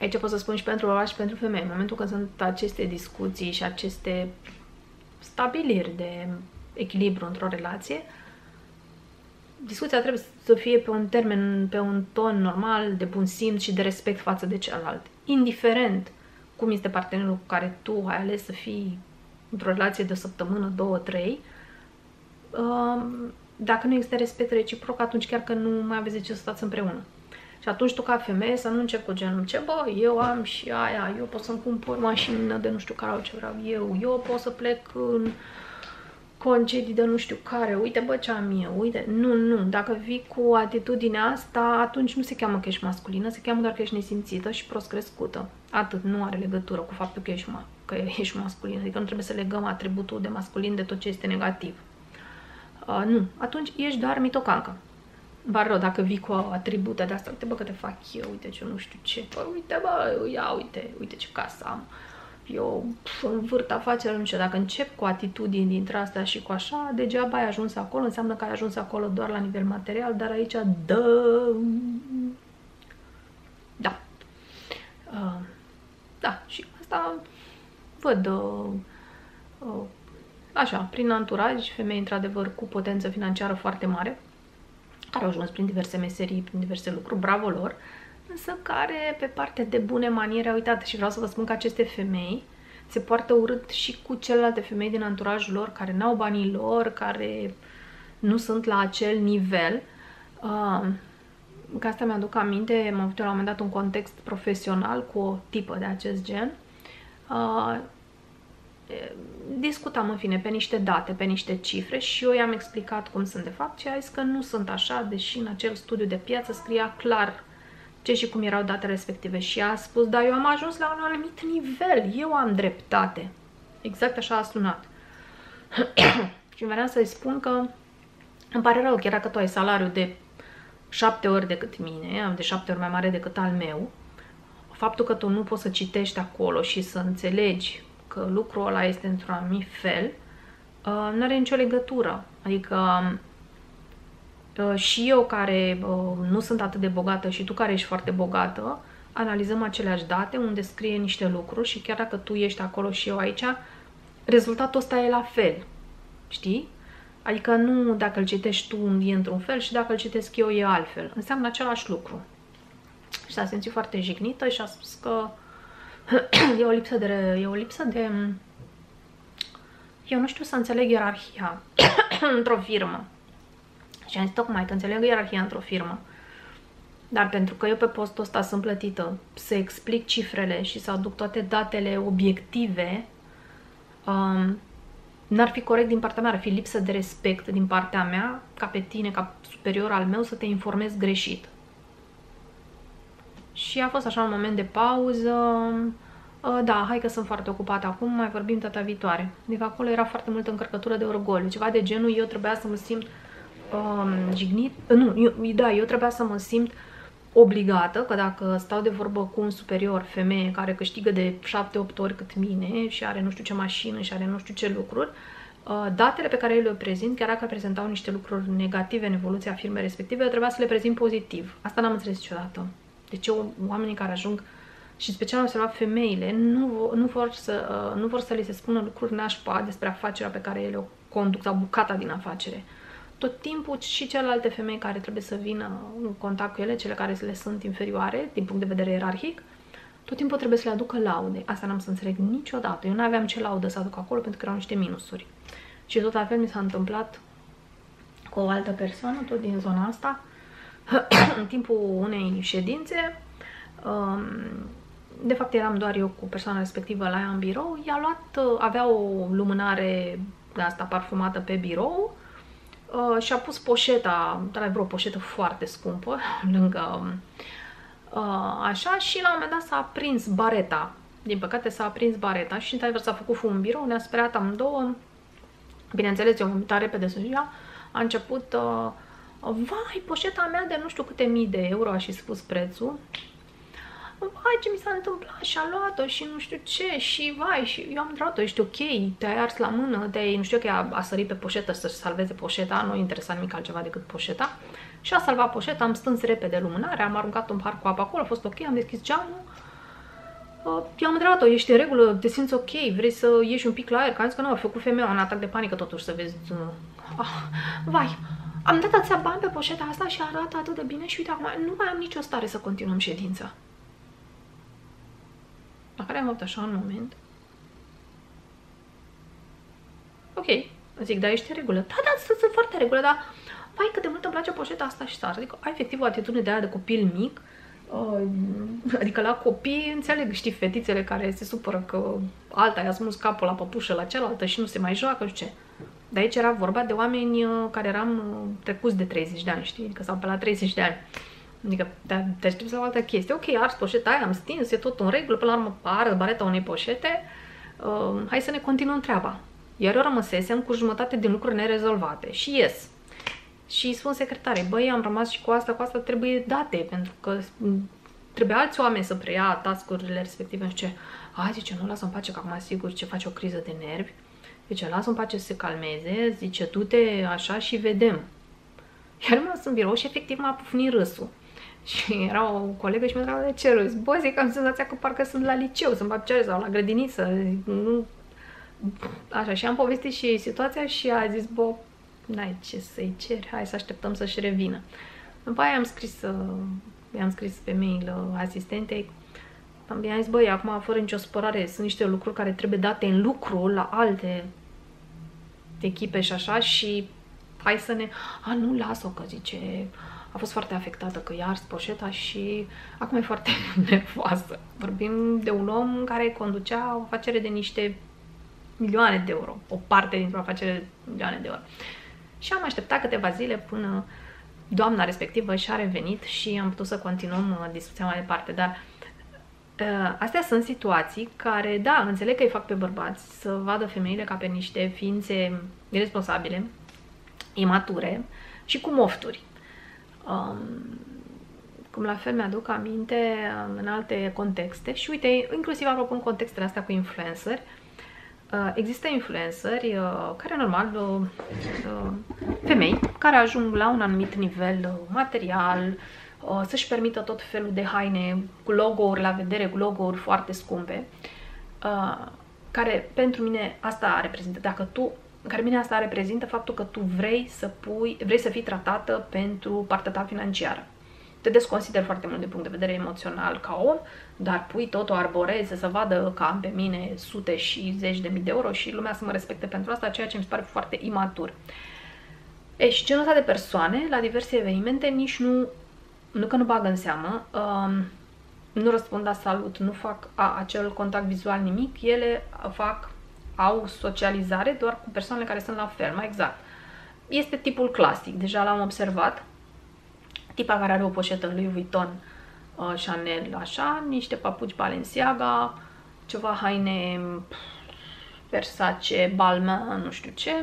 Aici pot să spun și pentru bărbați și pentru femei. În momentul când sunt aceste discuții și aceste stabiliri de echilibru într-o relație, discuția trebuie să fie pe un termen, pe un ton normal, de bun simț și de respect față de celălalt. Indiferent cum este partenerul cu care tu ai ales să fii într-o relație de o săptămână, două, trei, dacă nu există respect reciproc, atunci chiar că nu mai aveți de ce să stați împreună. Și atunci tu, ca femeie, să nu începi cu genul, ce bă, eu am și aia, eu pot să-mi cumpăr mașină de nu știu care, ce vreau eu, eu pot să plec în concedii de nu știu care, uite bă ce am eu, uite, nu, nu, dacă vii cu atitudinea asta, atunci nu se cheamă că ești masculină, se cheamă doar că ești nesimțită și prost crescută. Atât, nu are legătură cu faptul că ești, ma că ești masculină, adică nu trebuie să legăm atributul de masculin de tot ce este negativ. Uh, nu, atunci ești doar mitocancă. Bar rău, dacă vii cu atribute de asta, uite bă că te fac eu, uite ce nu știu ce, bă, uite bă, ia uite, uite ce casă am. Eu învârt afacerea, nu știu, dacă încep cu atitudini dintre astea și cu așa, degeaba ai ajuns acolo, înseamnă că ai ajuns acolo doar la nivel material, dar aici, dă... Da. Uh, da, și asta văd uh, uh, așa, prin anturaj, femei într-adevăr cu potență financiară foarte mare, care au ajuns prin diverse meserii, prin diverse lucruri, bravo lor, însă care, pe partea de bune maniere, a uitat. Și vreau să vă spun că aceste femei se poartă urât și cu celelalte femei din anturajul lor, care n-au banii lor, care nu sunt la acel nivel. Uh, că asta mi-aduc aminte, m-am avut eu la un moment dat un context profesional cu o tipă de acest gen. Uh, discutam, în fine, pe niște date, pe niște cifre și eu i-am explicat cum sunt de fapt și a zis că nu sunt așa, deși în acel studiu de piață scria clar ce și cum erau datele respective și a spus, da, eu am ajuns la un anumit nivel, eu am dreptate. Exact așa a sunat. Și îmi venea să-i spun că îmi pare rău, chiar dacă tu ai salariu de șapte ori decât mine, am de șapte ori mai mare decât al meu, faptul că tu nu poți să citești acolo și să înțelegi că lucrul ăla este într-un anumit fel, nu are nicio legătură. Adică... Uh, și eu care uh, nu sunt atât de bogată și tu care ești foarte bogată, analizăm aceleași date, unde scrie niște lucruri și chiar dacă tu ești acolo și eu aici, rezultatul ăsta e la fel, știi? Adică nu dacă îl citești tu e într-un fel și dacă îl citesc eu e altfel. Înseamnă același lucru. Și s-a simțit foarte jignită și a spus că e o lipsă de... E o lipsă de... Eu nu știu să înțeleg ierarhia într-o firmă. Și am zis tocmai că înțeleg ierarhia într-o firmă. Dar pentru că eu pe postul ăsta sunt plătită să explic cifrele și să aduc toate datele obiective, um, n-ar fi corect din partea mea, ar fi lipsă de respect din partea mea, ca pe tine, ca superior al meu, să te informez greșit. Și a fost așa un moment de pauză. Da, hai că sunt foarte ocupată acum, mai vorbim data viitoare. Adică acolo era foarte multă încărcătură de orgoliu, ceva de genul, eu trebuia să mă simt um, jignit, nu, eu, da, eu trebuia să mă simt obligată, că dacă stau de vorbă cu un superior, femeie, care câștigă de șapte opt ori cât mine și are nu știu ce mașină și are nu știu ce lucruri, uh, datele pe care eu le prezint, chiar dacă prezentau niște lucruri negative în evoluția firmei respective, eu trebuia să le prezint pozitiv. Asta n-am înțeles niciodată. De ce oamenii care ajung, și în special am observat femeile, nu, nu, vor să, nu vor să li se spună lucruri nașpa despre afacerea pe care ele o conduc, sau bucata din afacere. Tot timpul și celelalte femei care trebuie să vină în contact cu ele, cele care le sunt inferioare din punct de vedere ierarhic, tot timpul trebuie să le aducă laude. Asta n-am să înțeleg niciodată. Eu nu aveam ce laudă să aduc acolo pentru că erau niște minusuri. Și tot la fel mi s-a întâmplat cu o altă persoană, tot din zona asta, în timpul unei ședințe. Um, De fapt, eram doar eu cu persoana respectivă la ea în birou, i-a luat, avea o lumânare de asta parfumată pe birou uh, și a pus poșeta, era vreo poșetă foarte scumpă, lângă uh, așa, și la un moment dat s-a aprins bareta. Din păcate s-a aprins bareta și într-adevăr s-a făcut fum în birou, ne-a speriat amândouă. Bineînțeles, eu am uitat repede să ia, a început, uh, vai, poșeta mea de nu știu câte mii de euro, a și spus prețul. Vai, ce mi s-a întâmplat și a luat-o și nu știu ce și vai, și eu am dat-o, ești ok, te-ai ars la mână, te-ai, nu știu că a, a sărit pe poșetă să-și salveze poșeta, nu interesa nimic altceva decât poșeta și a salvat poșeta, am stâns repede lumânarea, am aruncat un par cu apă acolo, a fost ok, am deschis geamul, eu am dat-o, ești în regulă, te simți ok, vrei să ieși un pic la aer, că am zis că nu, a făcut femeia un atac de panică totuși, să vezi, ah, vai, am dat atâția bani pe poșeta asta și a arată atât de bine și uite acum, nu mai am nicio stare să continuăm ședința. La care am avut așa un moment. Ok, zic, da, ești în regulă. Da, da, sunt, sunt foarte în regulă, dar vai cât de mult îmi place poșeta asta și tare. Adică ai efectiv o atitudine de aia de copil mic. Uh, adică la copii înțeleg, știi, fetițele care se supără că alta i-a smuls capul la păpușă la cealaltă și nu se mai joacă, nu știu ce. Dar aici era vorba de oameni care eram trecuți de treizeci de ani, știi? Că s-au pe la treizeci de ani. Adică te aștept să o altă chestie. Ok, ars poșeta aia, am stins, e tot în regulă, până la urmă arăt bareta unei poșete, uh, hai să ne continuăm treaba. Iar eu rămăsesem cu jumătate din lucruri nerezolvate și ies. Și spun secretare, băi, am rămas și cu asta, cu asta trebuie date, pentru că trebuie alți oameni să preia task-urile respective. Și ce? A, zice, nu, lasă-mi pace, că acum sigur ce face o criză de nervi. Zice, lasă-mi pace să se calmeze, zice, du-te așa și vedem. Iar eu mă las în birou și efectiv m-a pufnit râsul. Și era o colegă și mi-a întrebat, de ce râzi? Bă, zic, am senzația că parcă sunt la liceu, sunt pe picioare sau la grădiniță. Nu... Așa, și am povestit și situația și a zis, bă, n-ai ce să-i ceri, hai să așteptăm să-și revină. După aia am scris, i-am scris pe mail asistentei, i-am zis, băi, acum, fără nicio supărare, sunt niște lucruri care trebuie date în lucru la alte echipe și așa și hai să ne... A, nu, las-o, că zice... A fost foarte afectată că i-a ars poșeta și acum e foarte nervoasă. Vorbim de un om care conducea o afacere de niște milioane de euro. O parte dintr-o afacere de milioane de euro. Și am așteptat câteva zile până doamna respectivă și-a revenit și am putut să continuăm discuția mai departe. Dar ă, astea sunt situații care, da, înțeleg că îi fac pe bărbați să vadă femeile ca pe niște ființe irresponsabile, imature și cu mofturi. Um, cum la fel mi-aduc aminte în alte contexte și uite, inclusiv apropo în contextele astea cu influenceri, uh, există influenceri uh, care normal uh, uh, femei care ajung la un anumit nivel uh, material, uh, să-și permită tot felul de haine cu logo-uri la vedere, cu logo-uri foarte scumpe, uh, care pentru mine asta reprezintă. Dacă tu, care mine asta reprezintă faptul că tu vrei să pui, vrei să fii tratată pentru partea ta financiară. Te desconsideri foarte mult din punct de vedere emoțional ca om, dar pui tot, o arborezi să se vadă că am pe mine sute și zeci de mii de euro și lumea să mă respecte pentru asta, ceea ce mi se pare foarte imatur. E, și genul ăsta de persoane, la diverse evenimente, nici nu, nu că nu bagă în seamă, um, nu răspund la salut, nu fac a, acel contact vizual, nimic, ele fac, au socializare doar cu persoanele care sunt la fel, mai exact. Este tipul clasic, deja l-am observat, tipa care are o poșetă Louis Vuitton, uh, Chanel, așa, niște papuci Balenciaga, ceva haine Versace, Balmain, nu știu ce.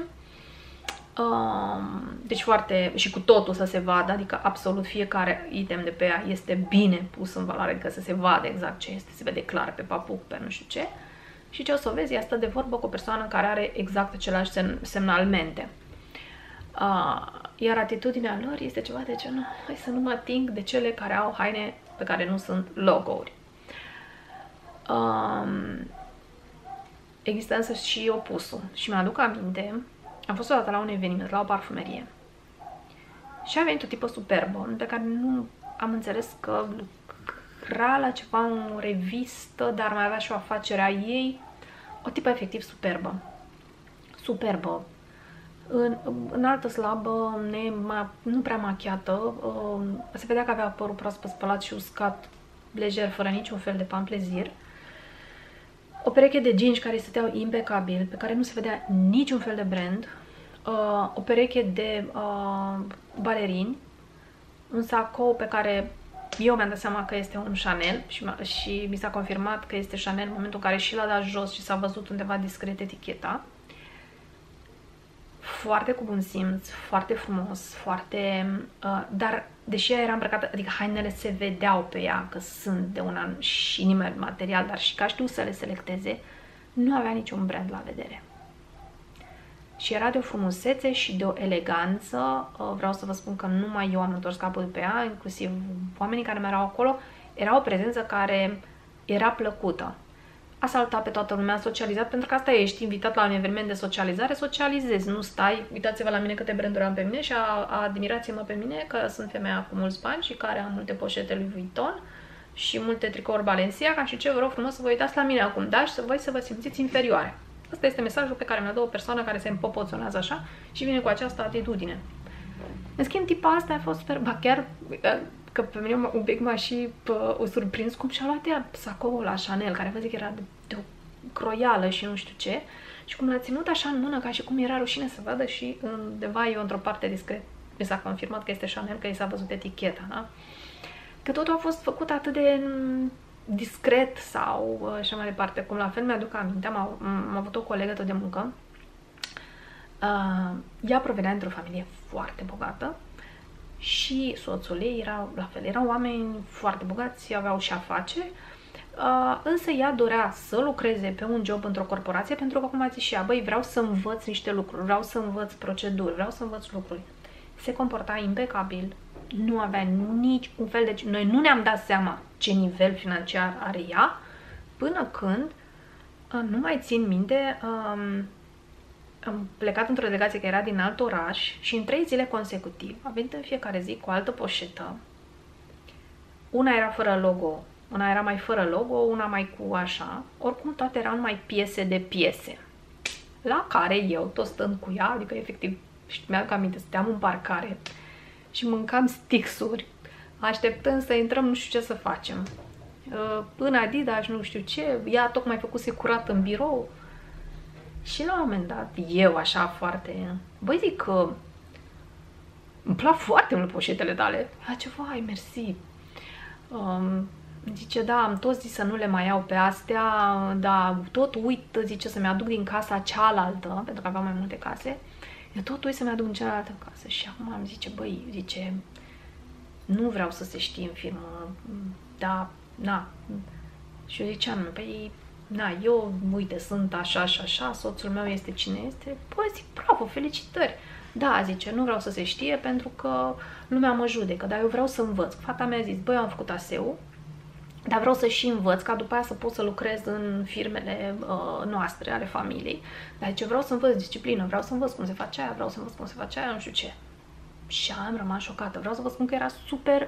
Um, deci foarte, și cu totul să se vadă, adică absolut fiecare item de pe ea este bine pus în valoare, adică să se vadă exact ce este, se vede clar pe papuc, pe nu știu ce. Și ce o să o vezi, ea stă de vorbă cu o persoană care are exact același semn semnalmente. Uh, iar atitudinea lor este ceva de genul, hai să nu mă ating de cele care au haine pe care nu sunt logo-uri. Um, există însă și opusul și mi-aduc aminte, am fost odată la un eveniment, la o parfumerie și a venit o tipă superbă pe care nu am înțeles că lucra la ceva în revistă, dar mai avea și o afacere a ei, o tipă efectiv superbă, superbă. În, în altă slabă, ne, ma, nu prea machiată, uh, se vedea că avea părul proaspăt spălat și uscat lejer, fără niciun fel de pamplezir. O pereche de jeans care stăteau impecabil, pe care nu se vedea niciun fel de brand. Uh, o pereche de uh, balerini. Un sacou pe care eu mi-am dat seama că este un Chanel și, și mi s-a confirmat că este Chanel în momentul în care și l-a dat jos și s-a văzut undeva discret eticheta. Foarte cu bun simț, foarte frumos, foarte... Uh, dar, deși ea era îmbrăcată, adică hainele se vedeau pe ea că sunt de un an și nimer material, dar și ca știu să le selecteze, nu avea niciun brand la vedere. Și era de o frumusețe și de o eleganță. Uh, vreau să vă spun că numai eu am întors capul pe ea, inclusiv oamenii care mi-erau acolo, era o prezență care era plăcută. A saltat pe toată lumea, a socializat, pentru că asta e, ești invitat la un eveniment de socializare, socializezi, nu stai, uitați-vă la mine câte branduri am pe mine și admirați-mă pe mine că sunt femeia cu mulți bani și care am multe poșete Louis Vuitton și multe tricouri Balenciaga și ce, vă rog frumos să vă uitați la mine acum, da, și să voi să vă simțiți interioare. Asta este mesajul pe care mi-l dă o persoană care se împopoționează așa și vine cu această atitudine. În schimb, tipa asta a fost superba, chiar că pe mine un pic m-a și pă, o surprins cum și-a luat ea sacoul la Chanel, care vă zic era de, de o croială și nu știu ce, și cum l-a ținut așa în mână, ca și cum era rușine să vadă și undeva eu într-o parte discret mi s-a confirmat că este Chanel, că i s-a văzut eticheta, da? Că totul a fost făcut atât de discret sau așa mai departe, cum la fel mi-aduc aminte, am, am avut o colegă tot de muncă, uh, ea provenea într-o familie foarte bogată, și soțul ei era la fel, erau oameni foarte bogați, aveau și afaceri, însă ea dorea să lucreze pe un job într-o corporație pentru că, cum a zis și ea, băi, vreau să învăț niște lucruri, vreau să învăț proceduri, vreau să învăț lucruri. Se comporta impecabil, nu avea nici un fel de... Noi nu ne-am dat seama ce nivel financiar are ea, până când, nu mai țin minte... Um, Am plecat într-o delegație care era din alt oraș și în trei zile consecutiv a venit în fiecare zi cu o altă poșetă. Una era fără logo, una era mai fără logo, una mai cu așa. Oricum toate erau numai piese de piese. La care eu, tot stând cu ea, adică efectiv, mi-aduc aminte, stăteam în parcare și mâncam stixuri, așteptând să intrăm nu știu ce să facem. În Adidas, nu știu ce, ea tocmai făcuse curat în birou. Și la un moment dat, eu așa foarte... Băi, zic că îmi plac foarte mult poșetele tale. A, ce vai, mersi. Um, zice, da, am tot zis să nu le mai iau pe astea, dar tot uit, zice, să-mi aduc din casa cealaltă, pentru că aveam mai multe case. Eu tot uit să-mi aduc în cealaltă casă. Și acum am zice, băi, zice, nu vreau să se știe în firmă, da, na. Și eu ziceam, păi... Na, eu, uite, sunt așa și așa, soțul meu este cine este. Păi, zic, bravo, felicitări. Da, zice, nu vreau să se știe pentru că lumea mă judecă, dar eu vreau să învăț. Fata mea a zis, băi, eu am făcut A S E-ul, dar vreau să și învăț, ca după aia să pot să lucrez în firmele uh, noastre, ale familiei. Dar zice, vreau să învăț disciplină, vreau să învăț cum se face aia, vreau să învăț cum se face aia, nu știu ce. Și am rămas șocată. Vreau să vă spun că era super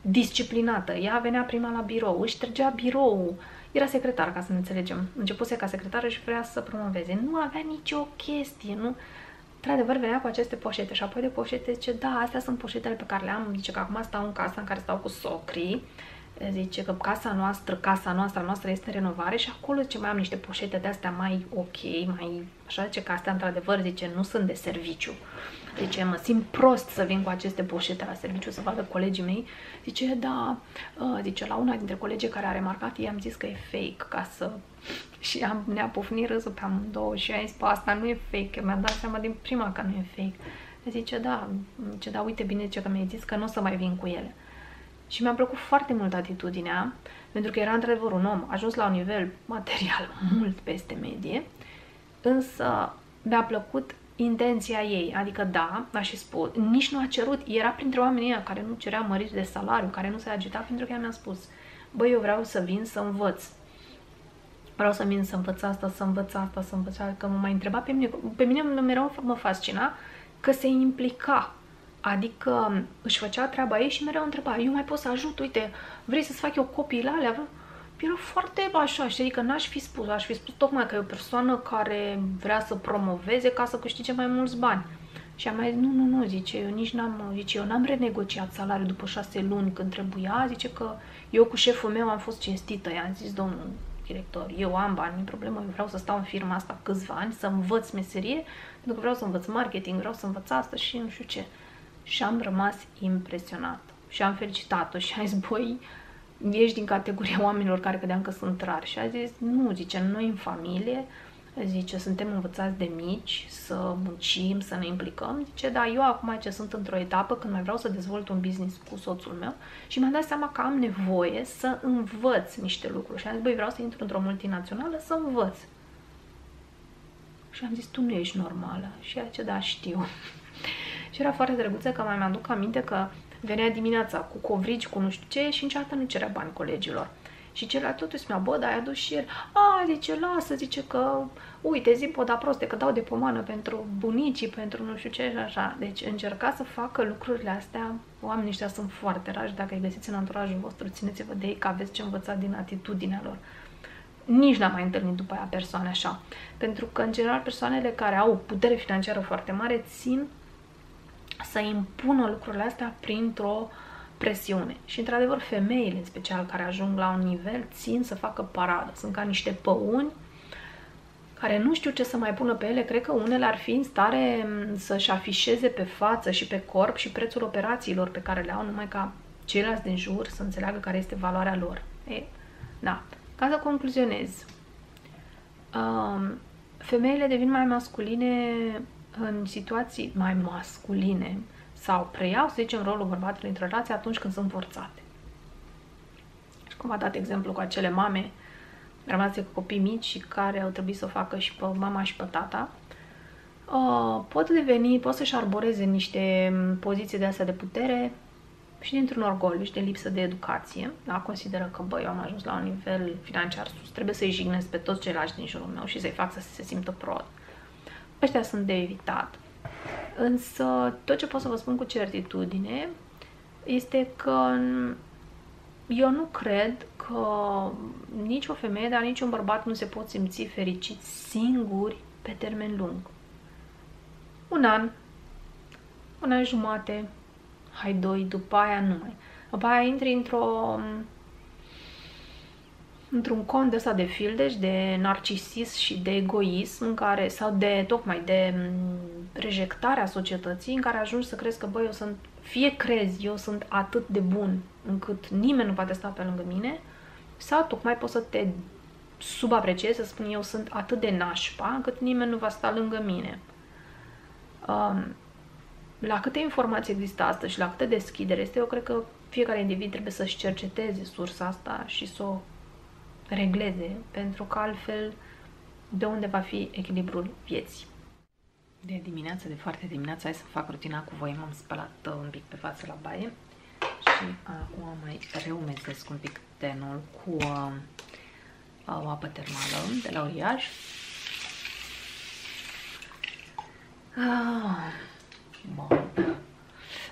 disciplinată. Ea venea prima la birou, își trăgea biroul. Era secretar, ca să ne înțelegem. Începuse ca secretară și vrea să promoveze. Nu avea nicio chestie, nu? Într-adevăr, venea cu aceste poșete și apoi de poșete zice, da, astea sunt poșetele pe care le am. Zice că acum stau în casa în care stau cu socrii. Zice că casa noastră, casa noastră, noastră este în renovare și acolo, zice, mai am niște poșete de-astea mai ok, mai... Așa zice că astea, într-adevăr, zice, nu sunt de serviciu. Zice, mă simt prost să vin cu aceste poșete la serviciu, să vadă colegii mei. Zice, da, zice, la una dintre colegii care a remarcat, i-am zis că e fake, ca să... Și am, ne-a pufnit râsul pe amândouă și i-am zis, pă, asta nu e fake, mi-am dat seama din prima că nu e fake. Zice, da, zice, da, uite bine ce că mi-ai zis, că nu o să mai vin cu ele. Și mi-a plăcut foarte mult atitudinea, pentru că era într-adevăr un om, ajuns la un nivel material mult peste medie, însă mi-a plăcut intenția ei, adică da, aș fi spus, nici nu a cerut, era printre oamenii ăia care nu cerea măriri de salariu, care nu se agita, pentru că ea mi-a spus, băi, eu vreau să vin să învăț, vreau să vin să învăț asta, să învăț asta, să învăț asta, că mă mai întreba pe mine, pe mine mereu mă fascina că se implica. Adică își făcea treaba ei și mereu întreba, eu mai pot să ajut, uite, vrei să-ți fac eu copiile alea? Era foarte așa, știi, că n-aș fi spus, aș fi spus tocmai că e o persoană care vrea să promoveze ca să câștige mai mulți bani. Și am mai zis, nu, nu, nu, zice, eu nici n-am, zice, eu n-am renegociat salariul după șase luni când trebuia, zice că eu cu șeful meu am fost cinstită, i-am zis, domnul director, eu am bani, nu-i problemă, eu vreau să stau în firma asta câțiva ani, să învăț meserie, pentru că vreau să învăț marketing, vreau să învăț asta și nu știu ce. Și am rămas impresionat și am felicitat-o și am zis, băi, ești din categoria oamenilor care credeam că sunt rari. Și a zis, nu, zice, noi în familie, zice, suntem învățați de mici să muncim, să ne implicăm. Zice, da, eu acum ce sunt într-o etapă când mai vreau să dezvolt un business cu soțul meu și mi-am dat seama că am nevoie să învăț niște lucruri. Și am zis, băi, vreau să intru într-o multinațională să învăț. Și am zis, tu nu ești normală. Și ea zice, da, știu. Și era foarte drăguță că mai mi-aduc aminte că venea dimineața cu covrigi, cu nu știu ce și niciodată nu cerea bani colegilor. Și celălalt totuși mi-a bă, dar i-a dus și el. A, zice, lasă, zice că, uite, zi poda proste, că dau de pomană pentru bunicii, pentru nu știu ce și așa. Deci încerca să facă lucrurile astea. Oamenii ăștia sunt foarte rari, dacă îi găsiți în anturajul vostru, țineți-vă de ei că aveți ce învăța din atitudinea lor. Nici n-am mai întâlnit după aia persoane așa. Pentru că, în general, persoanele care au putere financiară foarte mare țin să impună lucrurile astea printr-o presiune. Și, într-adevăr, femeile, în special, care ajung la un nivel, țin să facă paradă. Sunt ca niște păuni care nu știu ce să mai pună pe ele. Cred că unele ar fi în stare să-și afișeze pe față și pe corp și prețul operațiilor pe care le au, numai ca ceilalți din jur să înțeleagă care este valoarea lor. E, da. Ca să concluzionez, femeile devin mai masculine în situații mai masculine sau preiau, să zicem, rolul bărbatului într-o relație atunci când sunt forțate. Și cum v-a dat exemplu cu acele mame rămase cu copii mici și care au trebuit să o facă și pe mama și pe tata, uh, pot deveni, pot să-și arboreze niște poziții de astea de putere și dintr-un orgoliu și de lipsă de educație. Da? Consideră că, băi, eu am ajuns la un nivel financiar sus, trebuie să-i jignesc pe toți ceilalți din jurul meu și să-i fac să se simtă prost. Ăștia sunt de evitat. Însă, tot ce pot să vă spun cu certitudine este că eu nu cred că nici o femeie, dar nici un bărbat nu se pot simți fericiți singuri pe termen lung. Un an, un an jumate, hai doi, după aia nu mai. După aia intri într-o... într-un cont de ăsta de fildeș, de narcisism și de egoism în care, sau de, tocmai, de rejectarea societății în care ajungi să crezi că, băi, eu sunt, fie crezi, eu sunt atât de bun încât nimeni nu poate sta pe lângă mine, sau tocmai poți să te subapreciezi, să spun, eu sunt atât de nașpa încât nimeni nu va sta lângă mine. Um, la câte informații există astăzi și la câte deschidere este, eu cred că fiecare individ trebuie să-și cerceteze sursa asta și să o regleze, pentru că altfel de unde va fi echilibrul vieții. De dimineață, de foarte dimineață, hai să fac rutina cu voi. M-am spălat un pic pe față la baie și acum mai reumezesc un pic tenul cu uh, o apă termală de la Uriage. Ah, bun.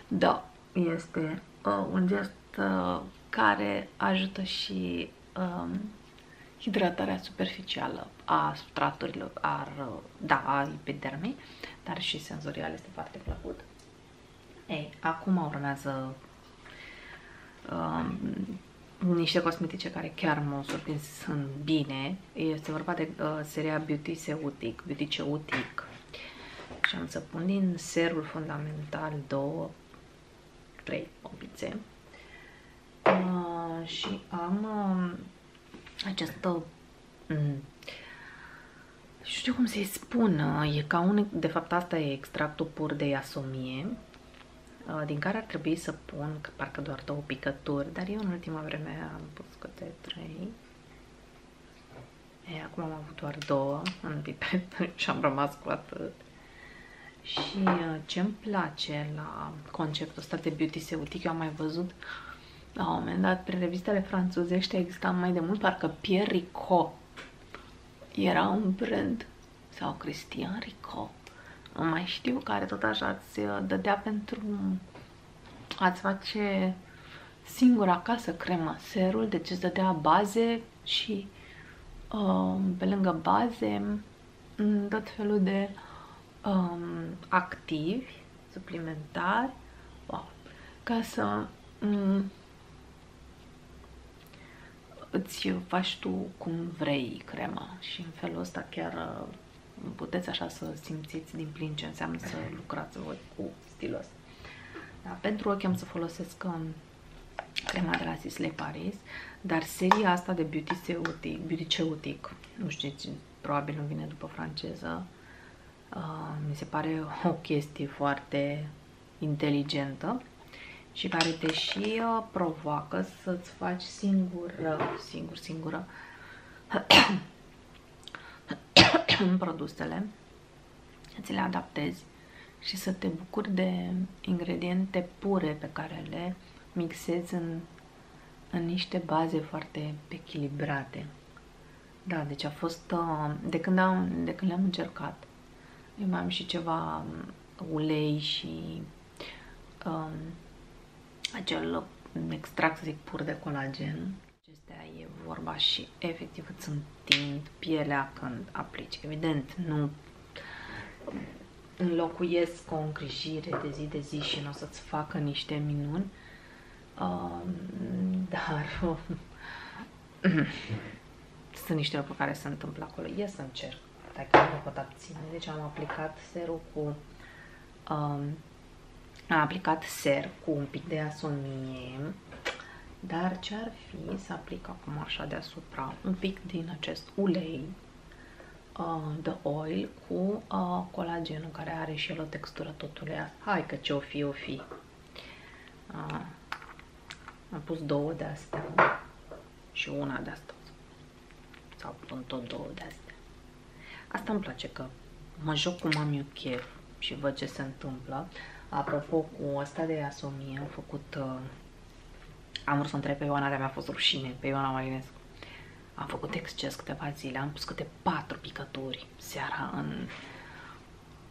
Da, este uh, un gest uh, care ajută și uh, hidratarea superficială a straturilor, a, da, a epidermei, dar și senzorial, este foarte plăcut. Ei, acum urmează um, niște cosmetice care chiar m-au surprins, sunt bine. Este vorba de uh, seria Beautyceutic, Beautyceutic. Și am să pun din serul fundamental două, trei pompițe. Uh, și am uh, această, nu știu cum să-i spun, e ca un, de fapt asta e extractul pur de iasomie, din care ar trebui să pun, că parcă doar două picături, dar eu în ultima vreme am pus câte trei. E, acum am avut doar două în pipet și am rămas cu atât. Și ce îmi place la conceptul ăsta de Beautyceutic, eu am mai văzut la un moment dat, prin revistele franțuzești exista mai de mult, parcă Pierre Ricot era un brand, sau Christian Ricot, nu mai știu, care tot așa ați dădea pentru ați face singur acasă crema, serul, deci îți dădea baze și uh, pe lângă baze tot felul de um, activi suplimentari, wow, ca să um, îți faci tu cum vrei crema și în felul ăsta chiar puteți așa să simțiți din plin ce înseamnă să lucrați voi cu stilul ăsta. Da, pentru ochi am să folosesc crema de la Sisley Paris, dar seria asta de Beautyceutic, Beautyceutic, nu știți, probabil nu vine după franceză, uh, mi se pare o chestie foarte inteligentă și care, deși uh, provoacă să-ți faci singură, singur, singură produsele, ți le adaptezi și să te bucuri de ingrediente pure pe care le mixezi în, în niște baze foarte echilibrate. Da, deci a fost, uh, de când am, de când le-am încercat, eu mai am și ceva ulei și um, acel extract, să zic, pur de colagen. Acestea e vorba și efectiv îți întind pielea când aplici. Evident, nu înlocuiesc o îngrijire de zi de zi și nu o să-ți facă niște minuni, uh, dar uh, sunt niște lucruri care se întâmplă acolo. Ia să încerc, dacă nu pot abține. Deci am aplicat serul cu... Uh, Am aplicat ser cu un pic de iasomie, dar ce ar fi să aplic acum așa deasupra un pic din acest ulei uh, de oil cu uh, colagenul, care are și el o textură tot uleiasă. Hai că ce o fi, o fi. Uh, am pus două de astea și una de asta. Sau pun tot două de astea. Asta îmi place, că mă joc cum am eu chef și văd ce se întâmplă. Apropo, cu asta de iasomie am făcut, uh, am vrut să întreb pe Ioana, dar mi-a fost rușine, pe Ioana Marinescu. Am făcut exces câteva zile, am pus câte patru picături seara în...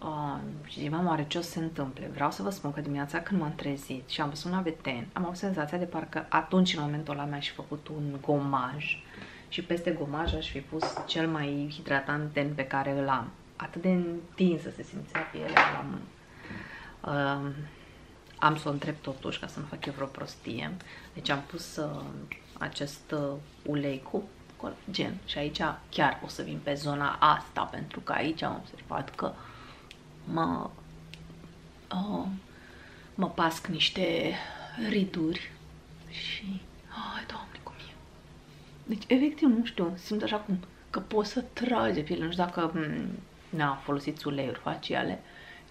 Uh, și zic, mamă, oare ce o să se întâmple? Vreau să vă spun că dimineața când m-am trezit și am pus un aveten, am avut senzația de parcă atunci, în momentul ăla, mi-aș fi făcut un gomaj și peste gomaj aș fi pus cel mai hidratant ten pe care îl am. Atât de întinsă se simțea pielea la mână. Uh, am să o întreb totuși, ca să nu fac eu vreo prostie. Deci am pus uh, acest uh, ulei cu colagen și aici chiar o să vin pe zona asta, pentru că aici am observat că mă, uh, mă pasc niște riduri și... Ai, Doamne, cum e! Deci, efectiv, nu știu, simt așa cum că pot să trage pielea, nu știu dacă na, folosiți uleiuri faciale.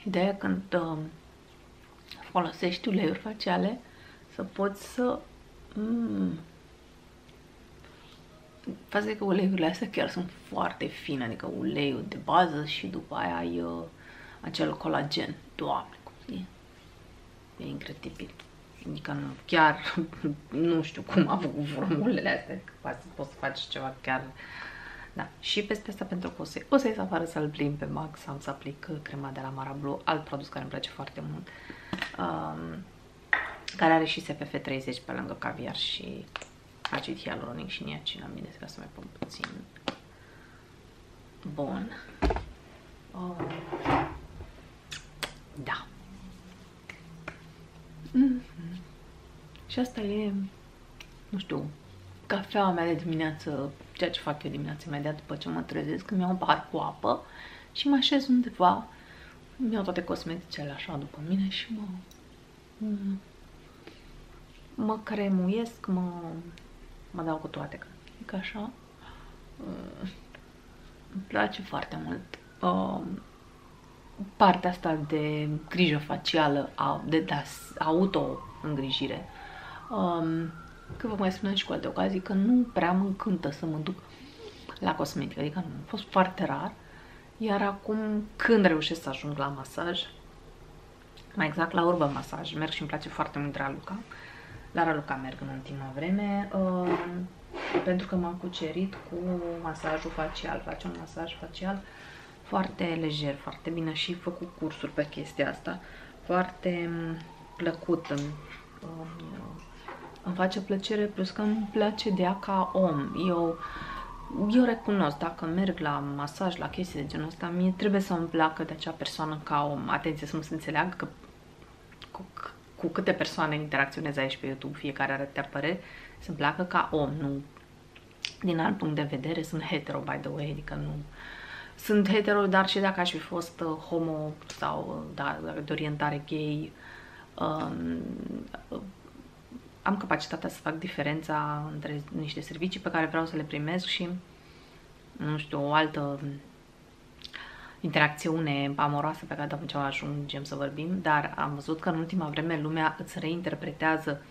Ideea când uh, folosești uleiuri faciale, să poți să... Mm, față că uleiurile astea chiar sunt foarte fine, adică uleiul de bază și după aia ai uh, acel colagen. Doamne, cum e? E incredibil. Adică nu, chiar nu știu cum a făcut formulele astea, că poți să faci ceva chiar... Da. Și peste asta, pentru că o să, o să ies afară să-l plimb pe Max, am să aplic crema de la Mara Blue, alt produs care îmi place foarte mult, um, care are și S P F treizeci pe lângă caviar și acid hialuronic și niacină. Bine, ca să mai pun puțin. Bun. Oh. Da. Mm-hmm. Și asta e, nu știu, cafeaua mea de dimineață, ceea ce fac eu dimineața imediat după ce mă trezesc, îmi iau un pahar cu apă și mă așez undeva, îmi iau toate cosmeticele așa după mine și mă, mă, mă cremuiesc, mă, mă dau cu toate, că așa, îmi place foarte mult partea asta de grijă facială, de auto-îngrijire. Că vă mai spuneam și cu alte ocazii că nu prea mă încântă să mă duc la cosmetică, adică nu, a fost foarte rar, iar acum când reușesc să ajung la masaj, mai exact la Urban Masaj, merg și îmi place foarte mult Raluca, la Raluca merg în ultima vreme, uh, pentru că m-am cucerit cu masajul facial, face un masaj facial foarte lejer, foarte bine și făcut cursuri pe chestia asta, foarte plăcut în... Uh, îmi face plăcere, plus că îmi place de ea ca om. Eu, eu recunosc, dacă merg la masaj, la chestii de genul ăsta, mie trebuie să îmi placă de acea persoană ca om. Atenție, să nu se înțeleagă că cu, cu câte persoane interacționez aici pe YouTube, fiecare are apare, să-mi placă ca om, nu din alt punct de vedere. Sunt hetero, by the way, adică nu... Sunt hetero, dar și dacă aș fi fost uh, homo sau da, de orientare gay, um, uh, am capacitatea să fac diferența între niște servicii pe care vreau să le primesc și, nu știu, o altă interacțiune amoroasă pe care de atunci ajungem să vorbim, dar am văzut că în ultima vreme lumea îți reinterpretează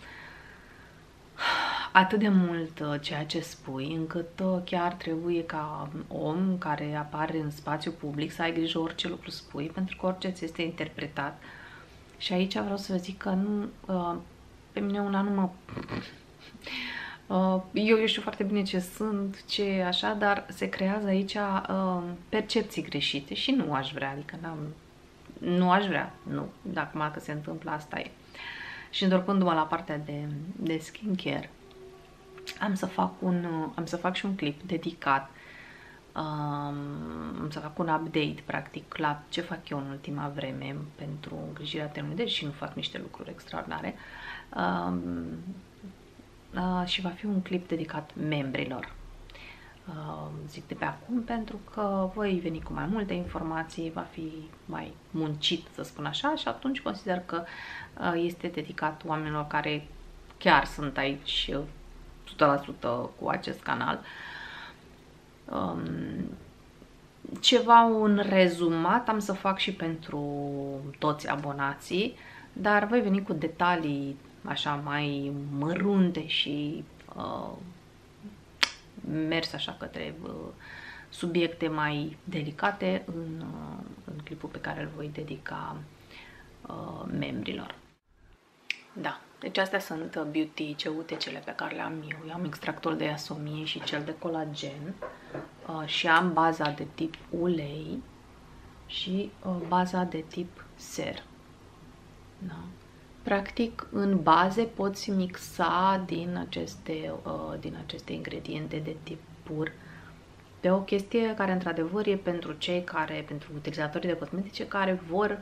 atât de mult ceea ce spui, încât chiar trebuie ca om care apare în spațiu public să ai grijă orice lucru spui, pentru că orice ți este interpretat. Și aici vreau să vă zic că nu... Pe mine una nu mă... Eu, eu știu foarte bine ce sunt, ce așa, dar se creează aici uh, percepții greșite și nu aș vrea, adică n-am... Nu aș vrea, nu. Dacă mai că se întâmplă, asta e. Și întorcându-mă la partea de, de skincare, am să fac un... am să fac și un clip dedicat, um, am să fac un update, practic, la ce fac eu în ultima vreme pentru îngrijirea termenului, deși nu fac niște lucruri extraordinare. Um, uh, și va fi un clip dedicat membrilor, uh, zic de pe acum, pentru că voi veni cu mai multe informații, va fi mai muncit, să spun așa, și atunci consider că uh, este dedicat oamenilor care chiar sunt aici o sută la sută cu acest canal. um, Ceva un rezumat am să fac și pentru toți abonații, dar voi veni cu detalii așa mai mărunte și uh, mers așa către uh, subiecte mai delicate în, uh, în clipul pe care îl voi dedica uh, membrilor. Da, deci astea sunt beautyceuticele pe care le am eu. Eu am extractul de iasomie și cel de colagen, uh, și am baza de tip ulei și uh, baza de tip ser. Da. Practic, în baze poți mixa din aceste, uh, din aceste ingrediente de tip pur. Pe o chestie care, într-adevăr, e pentru cei care, pentru utilizatorii de cosmetice care vor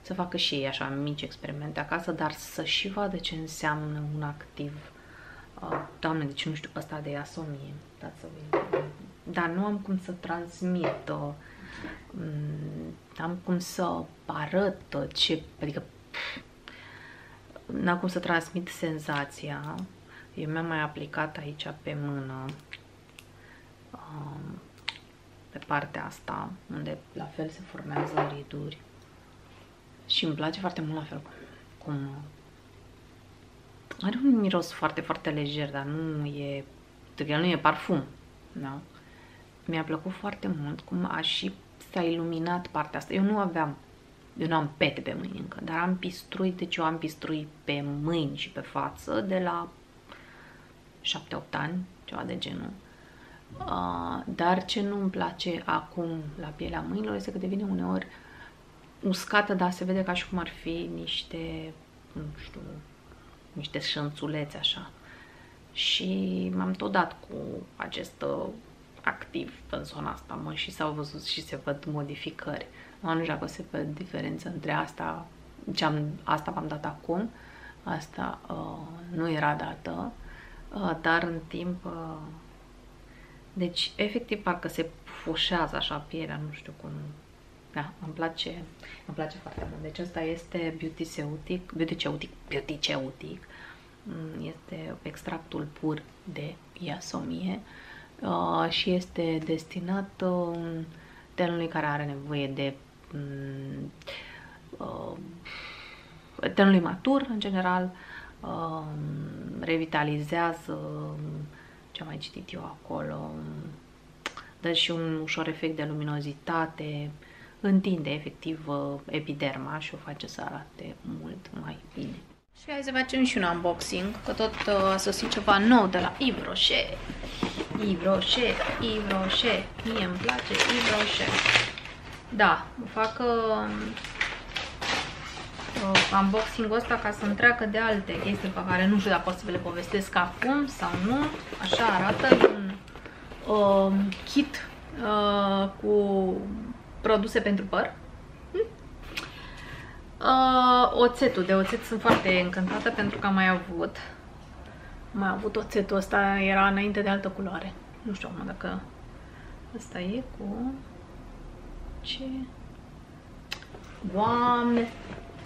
să facă și ei așa mici experimente acasă, dar să și vadă ce înseamnă un activ. Uh, doamne, deci nu știu, ăsta de iasomie. Dați să vă... Dar nu am cum să transmit, uh, am cum să arăt uh, ce... Adică, n-am cum să transmit senzația. Eu mi-am mai aplicat aici pe mână, pe partea asta, unde la fel se formează riduri. Și îmi place foarte mult la fel cum... Are un miros foarte, foarte lejer, dar nu e... El nu e parfum, da? Mi-a plăcut foarte mult cum a și s-a iluminat partea asta. Eu nu aveam Eu nu am pete pe mâini încă, dar am pistruit, deci eu am pistruit pe mâini și pe față de la șapte opt ani, ceva de genul. Uh, dar ce nu-mi place acum la pielea mâinilor este că devine uneori uscată, dar se vede ca și cum ar fi niște, nu știu, niște șanțulețe așa. Și m-am tot dat cu acest uh, activ în zona asta, mă, și s-au văzut și se văd modificări. Nu știu dacă se văd diferență între asta, ce am, asta v-am dat acum, asta uh, nu era dată, uh, dar în timp... Uh, deci, efectiv, parcă se fușează așa pielea, nu știu cum... Da, îmi place, îmi place foarte mult. Deci asta este Beautyceutic, Beautyceutic, Beautyceutic. Este extractul pur de iasomie uh, și este destinat uh, tenului care are nevoie de uh, tenului matur, în general, uh, revitalizează, ce am mai citit eu acolo, dă și un ușor efect de luminozitate, întinde efectiv epiderma și o face să arate mult mai bine. Și hai să facem și un unboxing, că tot a sosit ceva nou de la Yves Rocher. Yves Rocher, Yves Rocher, mie îmi place Yves Rocher. Da, fac uh, unboxing-ul ăsta ca să-mi treacă de alte chestii pe care nu știu dacă pot să le povestesc acum sau nu. Așa arată un uh, kit uh, cu produse pentru păr. Uh, oțetul, de oțet sunt foarte încântată pentru că am mai avut am mai avut oțetul ăsta, era înainte de altă culoare, nu știu acum dacă ăsta e cu ce... Doamne,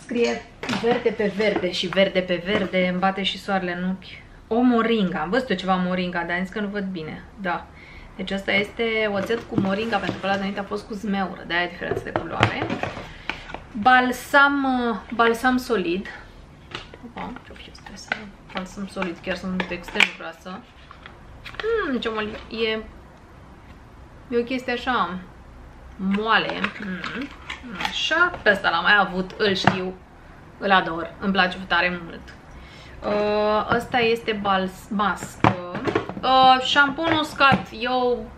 scrie verde pe verde și verde pe verde, îmi bate și soarele în ochi. O moringa, am văzut eu ceva moringa, dar am zis că nu văd bine, da. Deci ăsta este oțet cu moringa, pentru că la dinainte a fost cu zmeură, de aia e diferența de culoare. Balsam, balsam solid. Opa, ce trebuie să... Balsam solid, chiar sunt extrem groasă. Mmm, ce moale. E, e o chestie așa moale. Mm. Așa, pe ăsta l-am mai avut, îl știu, îl ador, îmi place tare mult. Uh, ăsta este bals, mască. Uh, șampon uscat, eu...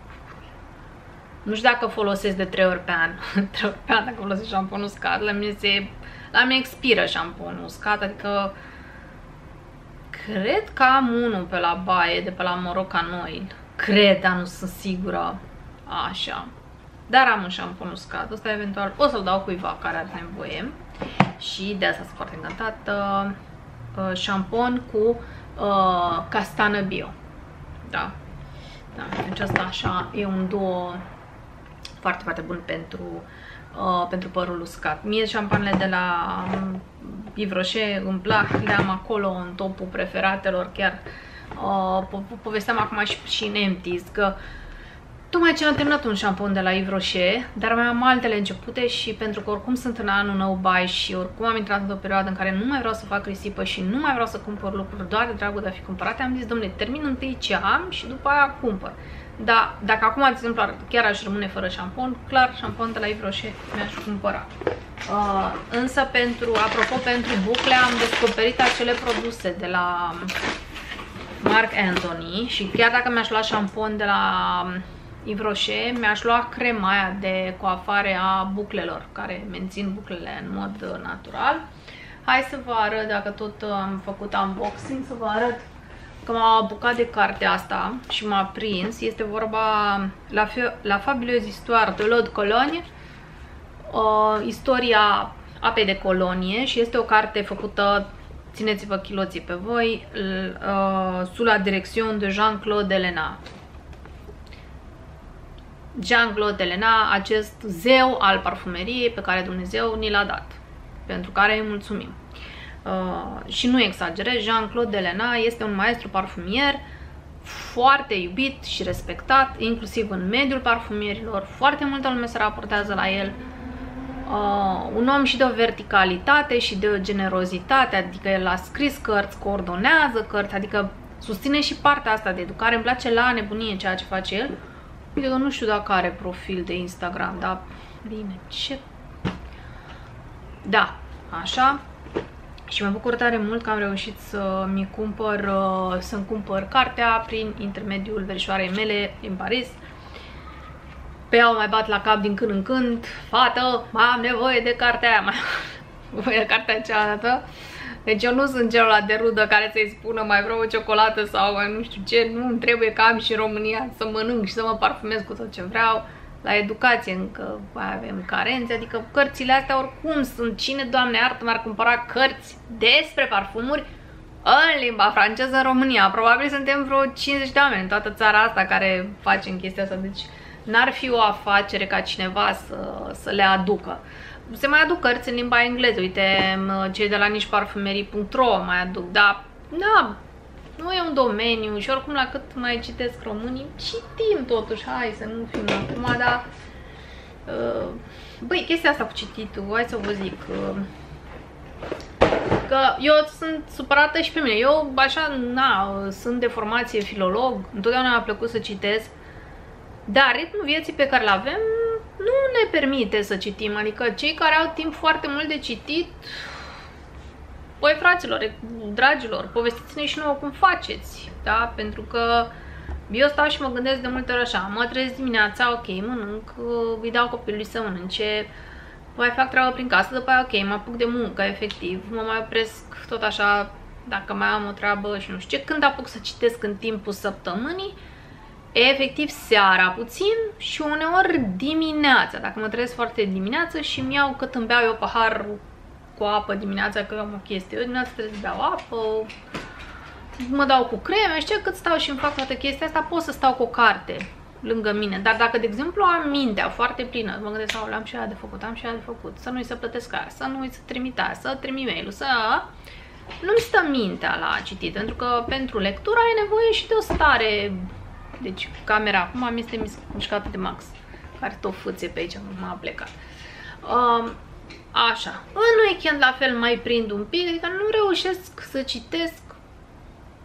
Nu știu dacă folosesc de trei ori pe an. trei ori pe an dacă folosesc șamponul uscat. La mine se... La mine expiră șamponul uscat. Adică... Cred că am unul pe la baie, de pe la Moroccan Oil. Cred, dar nu sunt sigură. Așa. Dar am un șampon uscat. Asta eventual o să-l dau cuiva care are nevoie. Și de asta sunt foarte încântată. Uh, șampon cu uh, castană bio. Da. Da. Deci asta așa e un duo... Foarte, foarte bun pentru, uh, pentru părul uscat. Mie șampanele de la Yves Rocher îmi plac, le-am acolo în topul preferatelor, chiar uh, po po povesteam acum și, și în Empties, că tocmai ce am terminat un șampon de la Yves Rocher, dar mai am altele începute și pentru că oricum sunt în anul nou buy și oricum am intrat într-o perioadă în care nu mai vreau să fac risipă și nu mai vreau să cumpăr lucruri doar de dragul de a fi cumpărate, am zis, domnule, termin întâi ce am și după aia cumpăr. Dar dacă acum, de exemplu, chiar aș rămâne fără șampon, clar, șampon de la Yves Rocher mi-aș cumpăra. Uh, însă, pentru, apropo, pentru bucle am descoperit acele produse de la Marc Anthony și chiar dacă mi-aș lua șampon de la Yves Rocher, mi-aș lua crema aia de coafare a buclelor, care mențin buclele în mod natural. Hai să vă arăt, dacă tot am făcut unboxing, să vă arăt că m-am apucat de cartea asta și m-a prins. Este vorba La, la fabuleuse histoire de l'eau de Cologne, uh, istoria apei de Colonie, și este o carte făcută, țineți-vă chiloții pe voi, uh, sub la direcțiune de Jean-Claude Ellena. Jean-Claude Ellena, acest zeu al parfumeriei pe care Dumnezeu ni l-a dat, pentru care îi mulțumim. Uh, și nu exagerez, Jean-Claude Ellena este un maestru parfumier foarte iubit și respectat, inclusiv în mediul parfumierilor, foarte multă lume se raportează la el. Uh, un om și de o verticalitate și de o generozitate, adică el a scris cărți, coordonează cărți, adică susține și partea asta de educare. Îmi place la nebunie ceea ce face el. Eu nu știu dacă are profil de Instagram, dar bine, ce... Da, așa. Și mă bucur tare mult că am reușit să-mi cumpăr, să-mi cumpăr cartea prin intermediul verișoarei mele din Paris. Pe ea o mai bat la cap din când în când. Fată, am nevoie de cartea aia, mai nevoie de cartea cealaltă. Deci eu nu sunt genul ăla de rudă care să-i spună mai vreau o ciocolată sau mai nu știu ce. Nu, îmi trebuie că am și în România să mănânc și să mă parfumez cu tot ce vreau. La educație încă mai avem carențe, adică cărțile astea oricum sunt. Cine, Doamne iartă, m-ar cumpăra cărți despre parfumuri în limba franceză în România? Probabil suntem vreo cincizeci de oameni în toată țara asta care facem chestia asta, deci n-ar fi o afacere ca cineva să, să le aducă. Se mai aduc cărți în limba engleză, uite, cei de la nici parfumerii punct ro mai aduc, dar da, nu e un domeniu și oricum la cât mai citesc românii, citim totuși, hai să nu fim acum, dar uh, băi, chestia asta cu cititul, hai să vă zic uh, că eu sunt supărată și pe mine, eu așa, na, sunt de formație filolog, întotdeauna mi-a plăcut să citesc, dar ritmul vieții pe care îl avem nu ne permite să citim, adică cei care au timp foarte mult de citit, păi, fraților, dragilor, povestiți-ne și nouă cum faceți, da? Pentru că eu stau și mă gândesc de multe ori așa, mă trezesc dimineața, ok, mănânc, îi dau copilului să mănânce, mai fac treabă prin casă, după aia, ok, mă apuc de muncă, efectiv, mă mai opresc tot așa, dacă mai am o treabă și nu știu ce, când apuc să citesc în timpul săptămânii, efectiv seara puțin și uneori dimineața, dacă mă trezesc foarte dimineață și mi iau cât îmi beau eu paharul cu apă dimineața, că am o chestie. Eu dimineața trebuie să beau apă, mă dau cu creme, știu cât stau și îmi fac toată chestia asta, pot să stau cu o carte lângă mine. Dar dacă, de exemplu, am mintea foarte plină, mă gândesc, sau am și aia de făcut, am și aia de făcut, să nu-i să plătesc aia, să nu-i să trimit aia, să trimit mail-ul, să... Nu-mi stă mintea la citit, pentru că pentru lectura ai nevoie și de o stare... Deci, camera acum mi este mișcată de Max, care tot fâție pe aici, m-a plecat. Um, Așa, în weekend la fel mai prind un pic, adică nu reușesc să citesc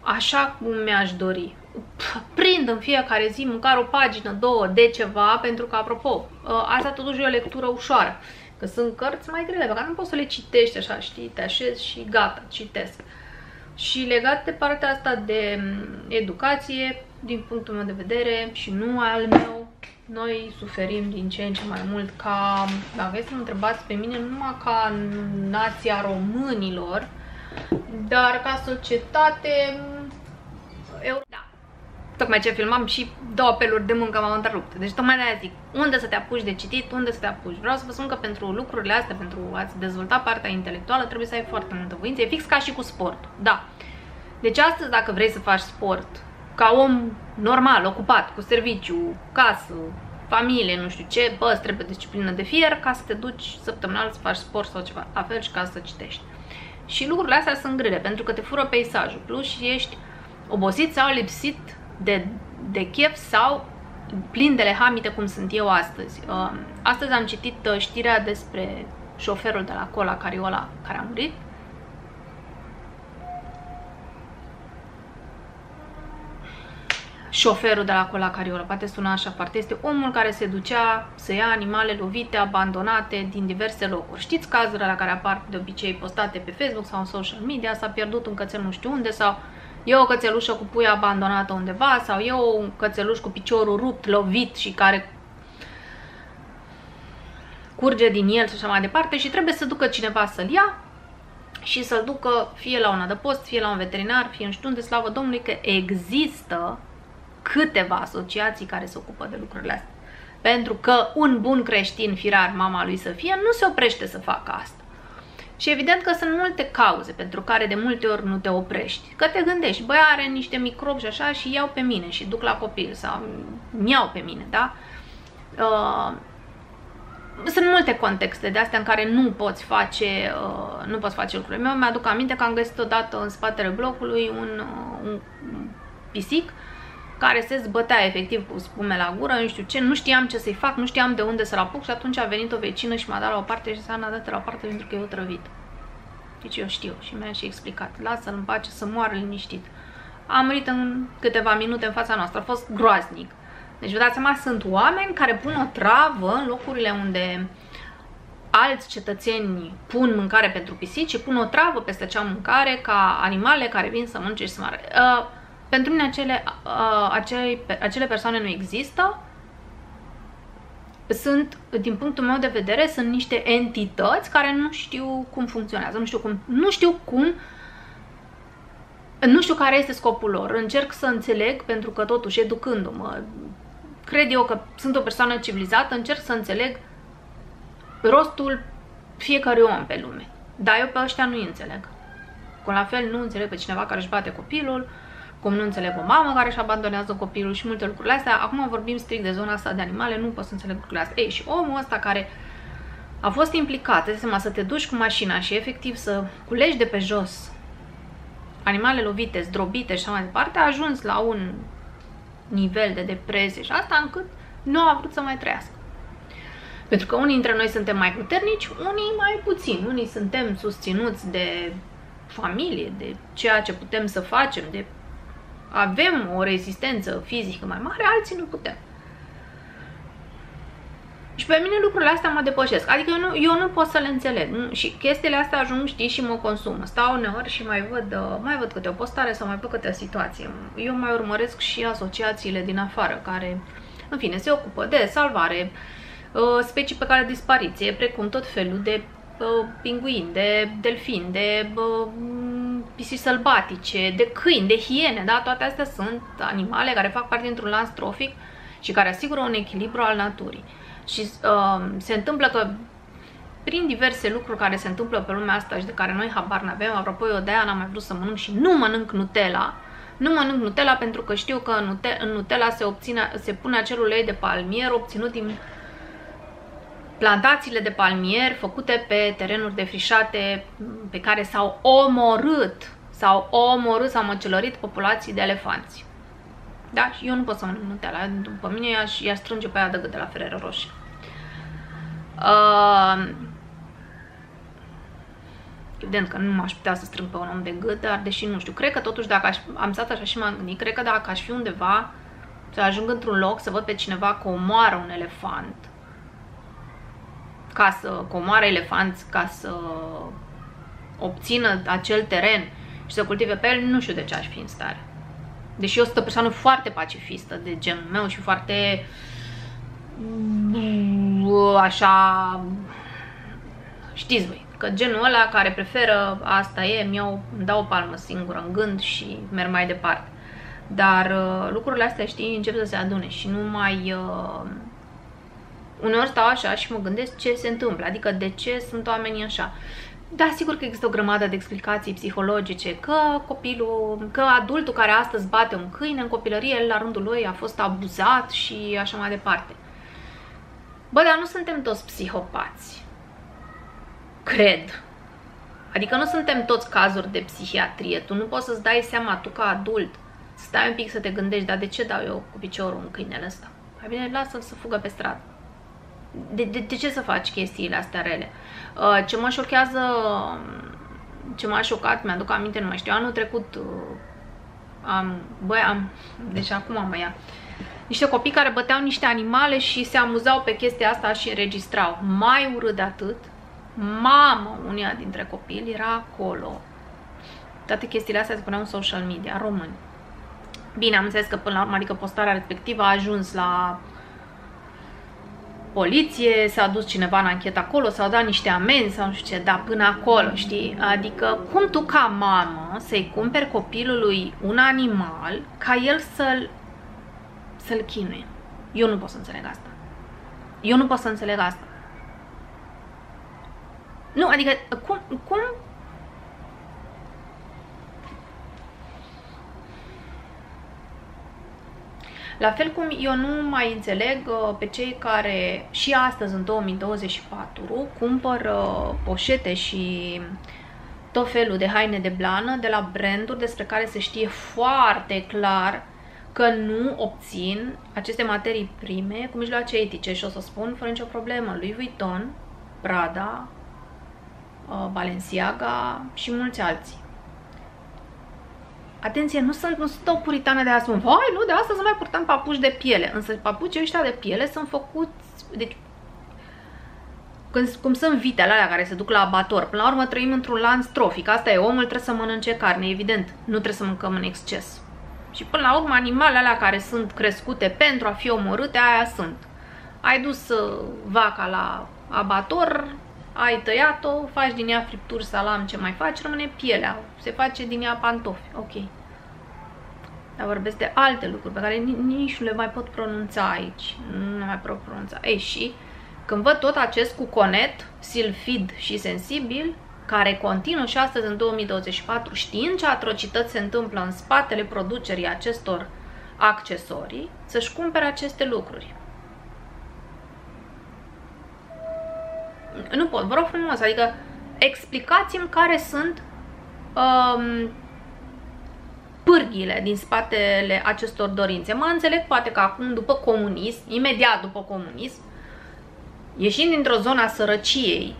așa cum mi-aș dori. Prind în fiecare zi măcar o pagină, două de ceva, pentru că, apropo, asta totuși e o lectură ușoară, că sunt cărți mai grele, pe care nu poți să le citești așa, știi, te așezi și gata, citesc. Și legat de partea asta de educație, din punctul meu de vedere și nu al meu, noi suferim din ce în ce mai mult ca, dacă vreți să mă întrebați pe mine, numai ca nația românilor, dar ca societate, eu, da. Tocmai ce filmam și două apeluri de muncă m-au întrerupt. Deci tocmai de-aia zic, unde să te apuci de citit, unde să te apuci. Vreau să vă spun că pentru lucrurile astea, pentru a-ți dezvolta partea intelectuală, trebuie să ai foarte multă voință. E fix ca și cu sportul, da. Deci astăzi, dacă vrei să faci sport, ca om normal, ocupat, cu serviciu, casă, familie, nu știu ce, bă, îți trebuie disciplină de fier ca să te duci săptămânal să faci sport sau ceva, la fel și ca să citești. Și lucrurile astea sunt grele, pentru că te fură peisajul, plus și ești obosit sau lipsit de, de chef sau plin de lehamite, cum sunt eu astăzi. Astăzi am citit știrea despre șoferul de la Cola Cariola care a murit. Șoferul de la Cola Cariola, poate suna așa parte, este omul care se ducea să ia animale lovite, abandonate din diverse locuri. Știți cazurile la care apar de obicei postate pe Facebook sau în social media, s-a pierdut un cățel nu știu unde, sau e o cățelușă cu pui abandonată undeva, sau e un cățeluș cu piciorul rupt, lovit și care curge din el și așa mai departe și trebuie să ducă cineva să-l ia și să-l ducă fie la un adăpost, fie la un veterinar, fie nu știu unde, slavă Domnului că există câteva asociații care se ocupă de lucrurile astea. Pentru că un bun creștin, firar, mama lui să fie, nu se oprește să facă asta. Și evident că sunt multe cauze pentru care de multe ori nu te oprești. Că te gândești, băi, are niște microbi și așa și iau pe mine și duc la copil sau mi-au pe mine, da? Uh, sunt multe contexte de astea în care nu poți face, uh, nu poți face lucrurile. Eu mi-aduc aminte că am găsit odată în spatele blocului un, uh, un pisic care se zbătea efectiv cu spume la gură, nu știu ce, nu știam ce să-i fac, nu știam de unde să-l apuc și atunci a venit o vecină și m-a dat la o parte și s-a dat la o parte pentru că e otrăvit. Deci eu știu și mi-a și explicat. Lasă-l în pace să moară liniștit. A murit în câteva minute în fața noastră, a fost groaznic. Deci vă dați seama, sunt oameni care pun o travă în locurile unde alți cetățeni pun mâncare pentru pisici și pun o travă peste acea mâncare ca animale care vin să mănânce și să moară. Uh, pentru mine acele, uh, acei, acele persoane nu există. Sunt, din punctul meu de vedere, sunt niște entități care nu știu cum funcționează, nu știu cum, nu știu cum, nu știu care este scopul lor. Încerc să înțeleg, pentru că totuși, educându-mă, cred eu că sunt o persoană civilizată, încerc să înțeleg rostul fiecărui om pe lume. Dar eu pe ăștia nu-i înțeleg. Cum la fel nu înțeleg pe cineva care își bate copilul, cum nu înțeleg o mamă care își abandonează copilul și multe lucruri astea. Acum vorbim strict de zona asta de animale, nu pot să înțeleg lucrurile astea. Ei, și omul ăsta care a fost implicat, seama, să te duci cu mașina și efectiv să culegi de pe jos animale lovite, zdrobite și așa mai departe, a ajuns la un nivel de depresie și asta încât nu a vrut să mai trăiască. Pentru că unii dintre noi suntem mai puternici, unii mai puțini, unii suntem susținuți de familie, de ceea ce putem să facem, de avem o rezistență fizică mai mare, alții nu putem. Și pe mine lucrurile astea mă depășesc. Adică eu nu, eu nu pot să le înțeleg. Nu? Și chestiile astea ajung, știi, și mă consumă. Stau uneori și mai văd, mai văd câte o postare sau mai văd câte o situație. Eu mai urmăresc și asociațiile din afară care, în fine, se ocupă de salvare, specii pe care dispariție, precum tot felul de pinguini, de delfini, de pisici sălbatice, de câini, de hiene, da? Toate astea sunt animale care fac parte dintr-un lanț trofic și care asigură un echilibru al naturii. Și uh, se întâmplă că prin diverse lucruri care se întâmplă pe lumea asta și de care noi habar n-avem, apropo, eu de aia n-am mai vrut să mănânc și nu mănânc Nutella. Nu mănânc Nutella pentru că știu că în Nutella, în Nutella se, obține, se pune acel ulei de palmier obținut din plantațiile de palmier făcute pe terenuri defrișate pe care s-au omorât, s-au omorât, s-au măcelărit populații de elefanți. Da? Și eu nu pot să mănânc Nutella. După mine i-aș strânge pe aia de gât de la Ferrero Rocher. Uh, evident că nu m-aș putea să strâng pe un om de gât, dar deși nu știu. Cred că totuși dacă aș, am stat așa și m-am gândit, cred că dacă aș fi undeva, să ajung într-un loc, să văd pe cineva că omoară un elefant, ca să comoare elefanți, ca să obțină acel teren și să cultive pe el, nu știu de ce aș fi în stare. Deși eu sunt o persoană foarte pacifistă de genul meu și foarte așa, știți voi, că genul ăla care preferă asta e, mi-au dau o palmă singură în gând și merg mai departe. Dar lucrurile astea, știi, încep să se adune și nu mai... Uneori stau așa și mă gândesc ce se întâmplă, adică de ce sunt oamenii așa. Da, sigur că există o grămadă de explicații psihologice, că copilul, că adultul care astăzi bate un câine în copilărie, el la rândul lui a fost abuzat și așa mai departe. Bă, dar nu suntem toți psihopați. Cred. Adică nu suntem toți cazuri de psihiatrie. Tu nu poți să-ți dai seama, tu ca adult, stai un pic să te gândești, dar de ce dau eu cu piciorul în câinele ăsta? Mai bine lasă-l să fugă pe stradă. De, de, de ce să faci chestiile astea rele? Ce mă șochează, ce m-a șocat, mi-aduc aminte, nu mai știu, anul trecut am, băi, am, deci acum mă ia, niște copii care băteau niște animale și se amuzau pe chestia asta și înregistrau. Mai urât de atât, mamă, unia dintre copii era acolo. Toate chestiile astea se puneau în social media, români. Bine, am înțeles că până la urmă, adică postarea respectivă a ajuns la... poliție, s-a dus cineva în anchetă acolo, s-au dat niște amenzi sau nu știu ce, dar până acolo, știi? Adică cum tu ca mamă să-i cumperi copilului un animal ca el să-l să-l chinuie? Eu nu pot să înțeleg asta. Eu nu pot să înțeleg asta. Nu, adică cum, cum? La fel cum eu nu mai înțeleg pe cei care și astăzi, în două mii douăzeci și patru, cumpără poșete și tot felul de haine de blană de la branduri despre care se știe foarte clar că nu obțin aceste materii prime cu mijloace etice. Și o să spun fără nicio problemă, Louis Vuitton, Prada, Balenciaga și mulți alții. Atenție, nu sunt, nu sunt o puritană de azi, vai, nu, de astăzi nu mai purtam papuci de piele. Însă papucii ăștia de piele sunt făcuți, deci Când, cum sunt vitele alea care se duc la abator. Până la urmă trăim într-un lanț trofic. Asta e, omul trebuie să mănânce carne, evident. Nu trebuie să mâncăm în exces. Și până la urmă animalele alea care sunt crescute pentru a fi omorâte, aia sunt. Ai dus vaca la abator, ai tăiat-o, faci din ea fripturi, salam, ce mai faci, rămâne pielea. Se face din ea pantofi. Ok. Dar vorbesc de alte lucruri pe care nici nu le mai pot pronunța aici. Nu le mai pot pronunța. Ei, și când văd tot acest cuconet silfid și sensibil, care continuă și astăzi în două mii douăzeci și patru, știind ce atrocități se întâmplă în spatele producerii acestor accesorii, să-și cumpere aceste lucruri. Nu pot, vă rog frumos, adică explicați-mi care sunt um, pârghile din spatele acestor dorințe. Mă înțeleg, poate că acum, după comunism, imediat după comunism, ieșind dintr-o zonă a sărăciei,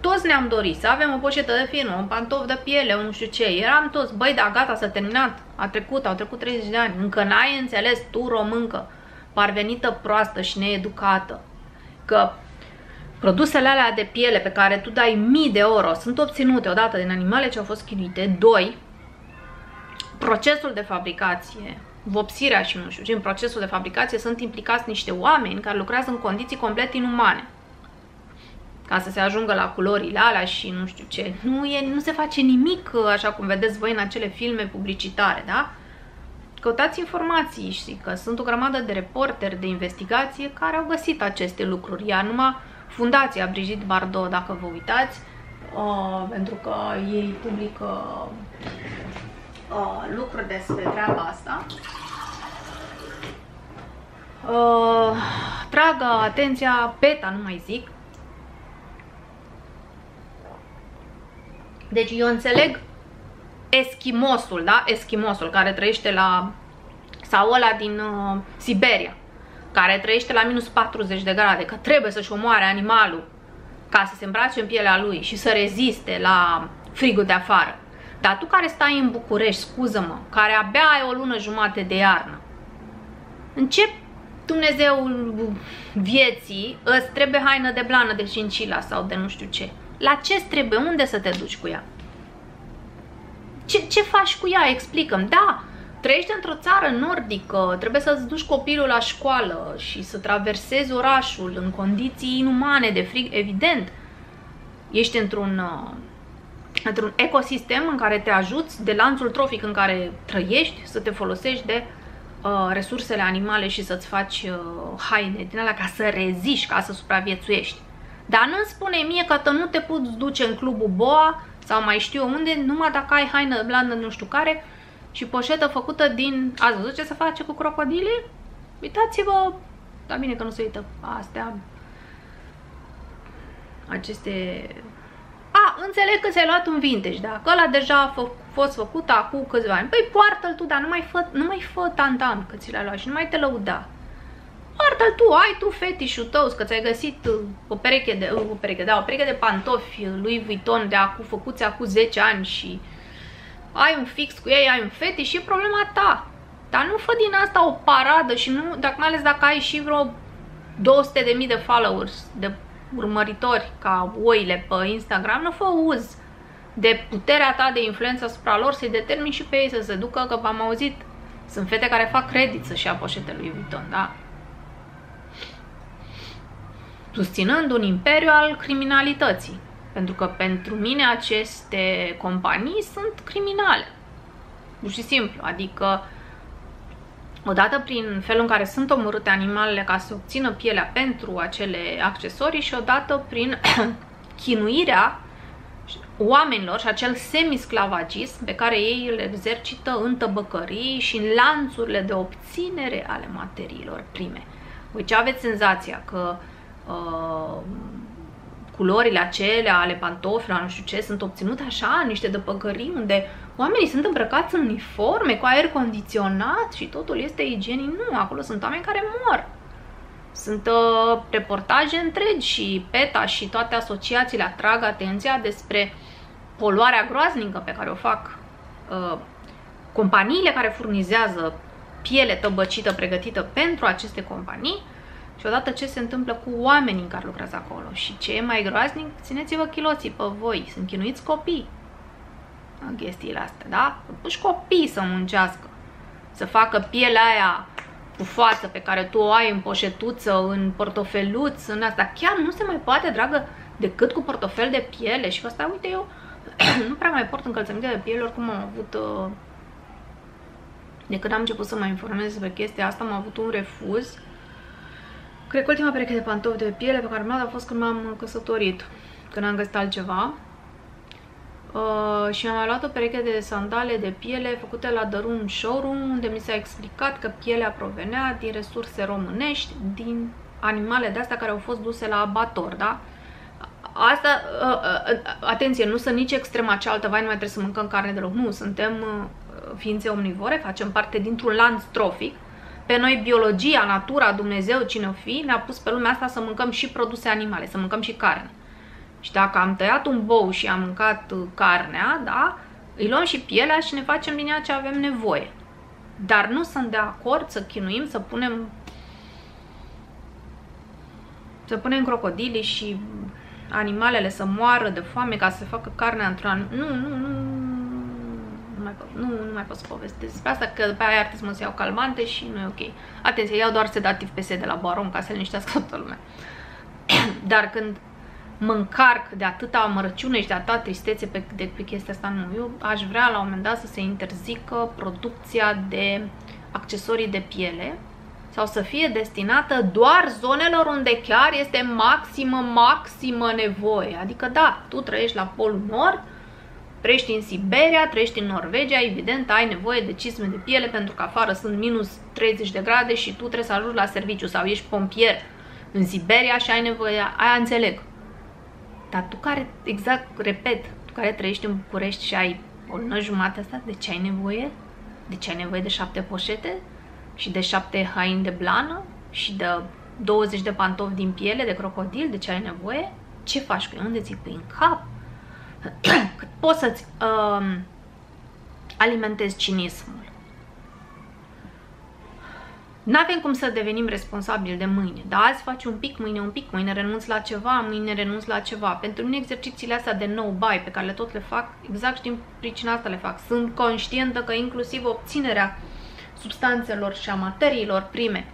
toți ne-am dorit să avem o poșetă de firmă, un pantof de piele, un nu știu ce. Eram toți, băi, da, gata, s-a terminat, a trecut, au trecut treizeci de ani, încă n-ai înțeles, tu româncă, parvenită proastă și needucată, că produsele alea de piele pe care tu dai mii de euro sunt obținute odată din animale ce au fost chinuite, doi, procesul de fabricație, vopsirea și nu știu ce, în procesul de fabricație sunt implicați niște oameni care lucrează în condiții complet inumane ca să se ajungă la culorile alea și nu știu ce. Nu, e, nu se face nimic așa cum vedeți voi în acele filme publicitare, da? Căutați informații și că sunt o grămadă de reporteri de investigație care au găsit aceste lucruri, iar numai Fundația Brigitte Bardot, dacă vă uitați, uh, pentru că ei publică uh, lucruri despre treaba asta, uh, tragă atenția, PETA, nu mai zic. Deci eu înțeleg eschimosul, da? Eschimosul care trăiește la... sau ăla din uh, Siberia, care trăiește la minus patruzeci de grade, că trebuie să-și omoare animalul ca să se îmbrace în pielea lui și să reziste la frigul de afară. Dar tu care stai în București, scuză-mă, care abia ai o lună jumate de iarnă, în ce Dumnezeu vieții îți trebuie haină de blană de cincila sau de nu știu ce? La ce -ți trebuie? Unde să te duci cu ea? Ce, ce faci cu ea? Explică-mi. Da, trăiești într-o țară nordică, trebuie să-ți duci copilul la școală și să traversezi orașul în condiții inumane de frig, evident. Ești într-un într-un ecosistem în care te ajuți de lanțul trofic în care trăiești să te folosești de uh, resursele animale și să-ți faci uh, haine din alea ca să reziști, ca să supraviețuiești. Dar nu-mi spune mie că nu te poți duce în clubul Boa sau mai știu unde, numai dacă ai haină blandă nu știu care și poșetă făcută din... Ați văzut ce se face cu crocodilii? Uitați-vă! Dar bine că nu se uită astea... Aceste... A, înțeleg că ți-ai luat un vintage, da? Că ăla deja a fă, fost făcut acum câțiva ani. Păi poartă-l tu, dar nu mai fă, nu mai fă tantam că ți l-ai luat și nu mai te lăuda. Poartă-l tu, ai tu fetișul tău, că ți-ai găsit o pereche de... O pereche, da, o pereche de pantofi Louis Vuitton de acum făcuți acum zece ani și... Ai un fix cu ei, ai un fetiș și e problema ta. Dar nu fă din asta o paradă și nu, dacă, mai ales dacă ai și vreo două sute de mii de followers, de urmăritori ca oile pe Instagram, nu fă uz de puterea ta de influență asupra lor să-i determini și pe ei să se ducă, că v-am auzit. Sunt fete care fac credit să-și ia poșetele lui Vuitton, da? Susținând un imperiu al criminalității. Pentru că pentru mine aceste companii sunt criminale. Pur și simplu. Adică, odată prin felul în care sunt omorâte animalele ca să obțină pielea pentru acele accesorii și odată prin chinuirea oamenilor și acel semisclavagism pe care ei îl exercită în tăbăcării și în lanțurile de obținere ale materiilor prime. Voi ce aveți senzația? Că... Uh, culorile acelea ale pantofilor, nu știu ce, sunt obținute așa, niște dăpăcării unde oamenii sunt îmbrăcați în uniforme, cu aer condiționat și totul este igienic. Nu, acolo sunt oameni care mor. Sunt uh, reportaje întregi și PETA și toate asociațiile atrag atenția despre poluarea groaznică pe care o fac uh, companiile care furnizează piele tăbăcită, pregătită pentru aceste companii. și odată ce se întâmplă cu oamenii în care lucrează acolo. Și ce e mai groaznic, țineți-vă chiloții pe voi, sunt chinuiți copii în chestiile astea, da? Puși copii să muncească, să facă pielea aia pufoasă pe care tu o ai în poșetuță, în portofeluț, în asta. Chiar nu se mai poate, dragă, decât cu portofel de piele. Și cu asta, uite, eu nu prea mai port încălțăminte de piele, oricum am avut... Uh... De când am început să mă informez despre chestia asta, am avut un refuz. Cred că ultima pereche de pantofi de piele pe care mi-am dat a fost când m-am căsătorit, când am găsit altceva. Uh, și mi-am mai luat o pereche de sandale de piele făcute la The Room Showroom, unde mi s-a explicat că pielea provenea din resurse românești, din animale de-astea care au fost duse la abator, da? Asta, uh, uh, atenție, nu sunt nici extrema cealaltă, vai, nu mai trebuie să mâncăm carne deloc, nu, suntem uh, ființe omnivore, facem parte dintr-un lanț trofic. Pe noi biologia, natura, Dumnezeu, cine o fi, ne-a pus pe lumea asta să mâncăm și produse animale, să mâncăm și carne. Și dacă am tăiat un bou și am mâncat carnea, da, îi luăm și pielea și ne facem din ea ce avem nevoie. Dar nu sunt de acord să chinuim, să punem să punem crocodilii și animalele să moară de foame ca să se facă carnea într-un an. Nu, nu, nu, nu mai, nu, nu mai pot să povestesc despre asta, că după aia ar să iau calmante și nu e ok. Atenție, iau doar sedativ P S de la Baron ca să le liniștească toată lumea. Dar când mă încarc de atâta amărăciune și de atâta tristețe pe, de, pe chestia asta, nu. Eu aș vrea la un moment dat să se interzică producția de accesorii de piele sau să fie destinată doar zonelor unde chiar este maximă, maximă nevoie. Adică da, tu trăiești la Polul Nord, trăiești în Siberia, trăiești în Norvegia, evident ai nevoie de cizme de piele pentru că afară sunt minus treizeci de grade și tu trebuie să ajungi la serviciu sau ești pompier în Siberia și ai nevoie, aia înțeleg. Dar tu care, exact, repet, tu care trăiești în București și ai o lună jumate asta, de ce ai nevoie? De ce ai nevoie de șapte poșete? Și de șapte haini de blană? Și de douăzeci de pantofi din piele de crocodil? De ce ai nevoie? Ce faci cu ei? Unde ți-i pui în cap? Cât poți să-ți uh, alimentezi cinismul? N-avem cum să devenim responsabili de mâine, dar azi faci un pic, mâine un pic, mâine renunți la ceva, mâine renunți la ceva. Pentru mine exercițiile astea de no-buy pe care le tot le fac, exact și din pricina asta le fac. Sunt conștientă că inclusiv obținerea substanțelor și a materiilor prime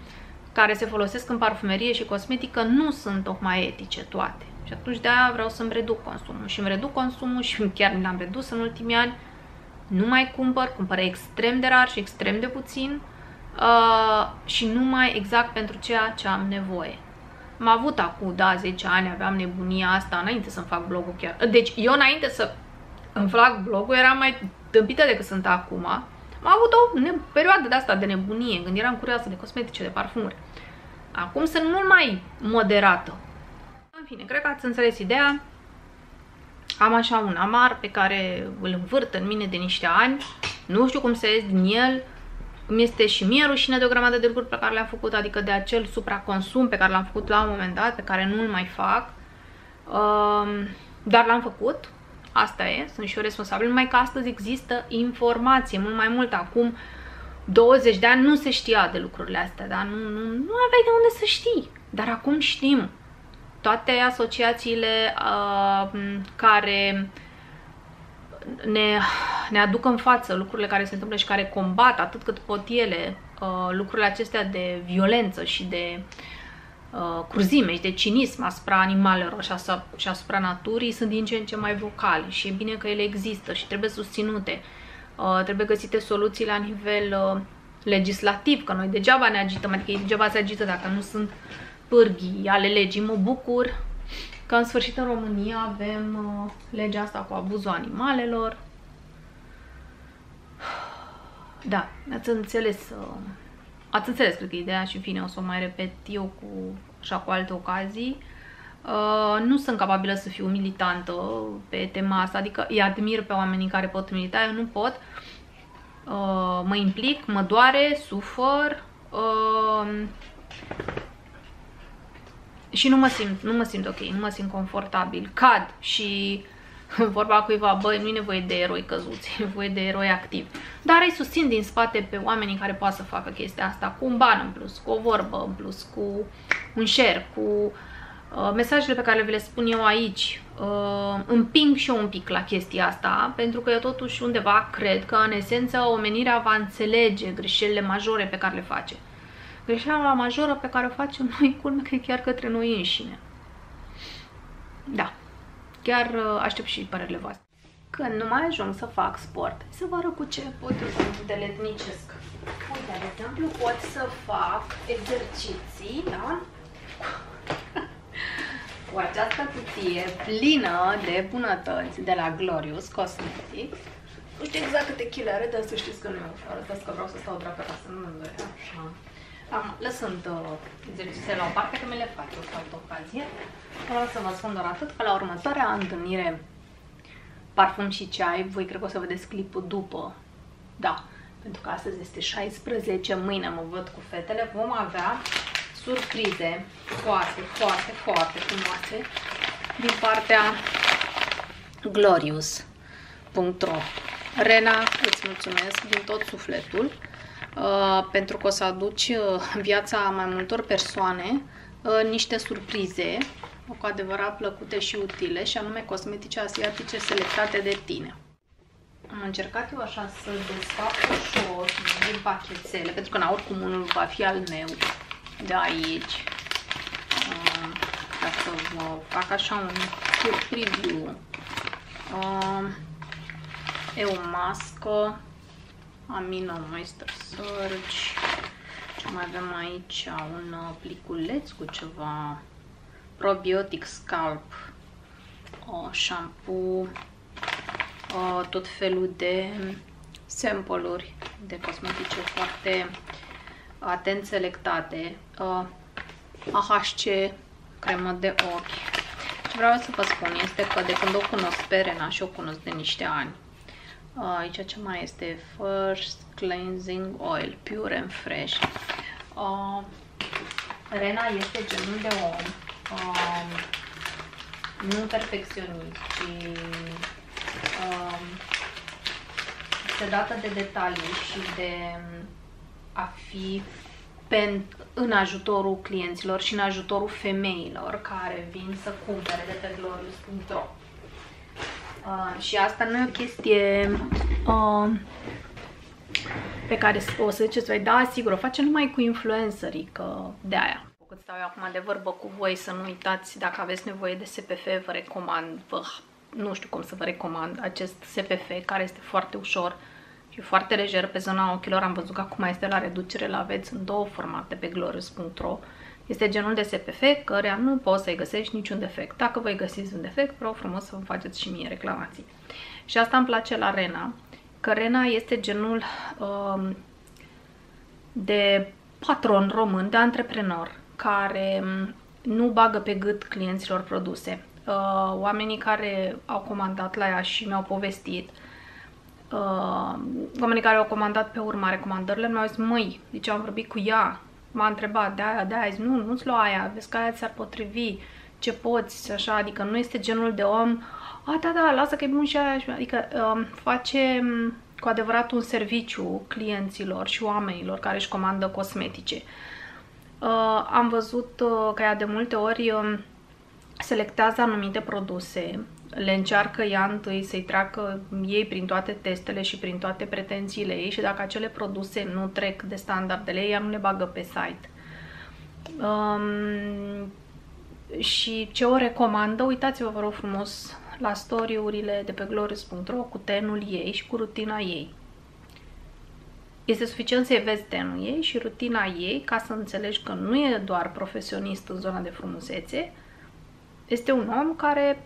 care se folosesc în parfumerie și cosmetică nu sunt tocmai etice toate. Și atunci de-aia vreau să-mi reduc consumul. Și îmi reduc consumul și chiar mi l-am redus în ultimii ani. Nu mai cumpăr, cumpăr extrem de rar și extrem de puțin. Uh, și numai exact pentru ceea ce am nevoie. Am avut acum, da, zece ani, aveam nebunia asta, înainte să-mi fac blogul chiar. Deci eu înainte să îmi fac blogul eram mai tâmpită decât sunt acum. Am avut o perioadă de asta de nebunie, când eram curioasă de cosmetice, de parfumuri. Acum sunt mult mai moderată. În fine, cred că ați înțeles ideea. Am așa un amar pe care îl învârt în mine de niște ani. Nu știu cum să ies din el. Îmi este și mie rușine de o grămadă de lucruri pe care le-am făcut, adică de acel supraconsum pe care l-am făcut la un moment dat, pe care nu îl mai fac, um, dar l-am făcut, asta e, sunt și eu responsabil, numai că astăzi există informație, mult mai mult. Acum douăzeci de ani nu se știa de lucrurile astea, dar nu, nu, nu aveai de unde să știi, dar acum știm. Toate asociațiile uh, care... Ne, ne aduc în față lucrurile care se întâmplă și care combat atât cât pot ele uh, lucrurile acestea de violență și de uh, cruzime și de cinism asupra animalelor și asupra, și asupra naturii, sunt din ce în ce mai vocale și e bine că ele există și trebuie susținute. Uh, trebuie găsite soluții la nivel uh, legislativ, că noi degeaba ne agităm, adică ei degeaba se agită dacă nu sunt pârghii ale legii. Mă bucur că în sfârșit în România avem uh, legea asta cu abuzul animalelor. Da, ați înțeles, uh, ați înțeles cred că ideea și în fine o să o mai repet eu cu, așa, cu alte ocazii. Uh, nu sunt capabilă să fiu militantă pe tema asta, adică îi admir pe oamenii care pot milita, eu nu pot. Uh, mă implic, mă doare, sufăr. Uh, Și nu mă simt, nu mă simt ok, nu mă simt confortabil, cad și vorba cuiva, băi, nu e nevoie de eroi căzuți, e nevoie de eroi activi. Dar îi susțin din spate pe oamenii care poate să facă chestia asta cu un ban în plus, cu o vorbă în plus, cu un share, cu uh, mesajele pe care vi le spun eu aici. Uh, împing și eu un pic la chestia asta, pentru că eu totuși undeva cred că în esență omenirea va înțelege greșelile majore pe care le face. Greșeala majoră pe care o facem noi, culme, că e chiar către noi înșine. Da. Chiar aștept și părerile voastre. Când nu mai ajung să fac sport, să vă arăt cu ce pot eu de letnicesc. Uite, de exemplu, pot să fac exerciții, da? Cu această cutie plină de bunătăți de la Glowrious Cosmetics. Nu știu exact câte chile are, dar să știți că nu e ușor. Arătați că vreau să stau dreapta ca să nu mă doare. Așa. Am, lăsând uh, exercițiile la o parte, că mi le fac o altă ocazie. Vreau să vă spun doar atât că la următoarea întâlnire Parfum și Ceai, voi cred că o să vedeți clipul după. Da, pentru că astăzi este șaisprezece, mâine mă văd cu fetele. Vom avea surprize foarte, foarte, foarte frumoase din partea glowrious punct ro. Rena, îți mulțumesc din tot sufletul. Uh, pentru că o să aduci uh, viața mai multor persoane uh, niște surprize cu adevărat plăcute și utile, și anume cosmetice asiatice selectate de tine. Am încercat eu așa să desfac ușor din pachetele, pentru că na, oricum unul va fi al meu de aici, uh, ca să vă fac așa un quick preview. Uh, e o mască Amino Moisture Surge. Mai avem aici un pliculeț cu ceva probiotic scalp, o shampoo, o, tot felul de sample-uri de cosmetice foarte atent selectate, A H C, cremă de ochi. Ce vreau să vă spun este că de când o cunosc pe Rena și o cunosc de niște ani, aici ce mai este? First Cleansing Oil, Pure and Fresh. Uh, Rena este genul de om uh, nu perfecționist, ci uh, sedată de detalii și de a fi pen, în ajutorul clienților și în ajutorul femeilor care vin să cumpere de pe glowrious punct ro. Uh, și asta nu e o chestie uh, pe care o să ziceți, da, sigur, o face numai cu influencerii, că de-aia. Cât stau eu acum de vorbă cu voi, să nu uitați, dacă aveți nevoie de S P F, vă recomand, vă, nu știu cum să vă recomand, acest S P F care este foarte ușor și foarte lejer pe zona ochilor. Am văzut că acum este la reducere, la aveți în două formate pe glowrious punct ro. Este genul de S P F căreia nu poți să-i găsești niciun defect. Dacă voi găsiți un defect, vreau frumos să-mi faceți și mie reclamații. Și asta îmi place la Rena, că Rena este genul um, de patron român, de antreprenor, care nu bagă pe gât clienților produse. Uh, oamenii care au comandat la ea și mi-au povestit, uh, oamenii care au comandat pe urma recomandările, mi-au zis, măi, deci am vorbit cu ea, m-a întrebat, de aia, de aia, zic, nu, nu-ți lua aia, vezi că aia ți-ar potrivi, ce poți, așa, adică nu este genul de om, a, da, da, lasă că e bun și aia, adică um, face um, cu adevărat un serviciu clienților și oamenilor care își comandă cosmetice. Uh, am văzut uh, că ea de multe ori um, selectează anumite produse, le încearcă ea întâi să-i treacă ei prin toate testele și prin toate pretențiile ei, și dacă acele produse nu trec de standardele ei, ea nu le bagă pe site. Um, și ce o recomandă? Uitați-vă, vă rog frumos, la story-urile de pe glowrious punct ro cu tenul ei și cu rutina ei. Este suficient să-i vezi tenul ei și rutina ei ca să înțelegi că nu e doar profesionist în zona de frumusețe, este un om care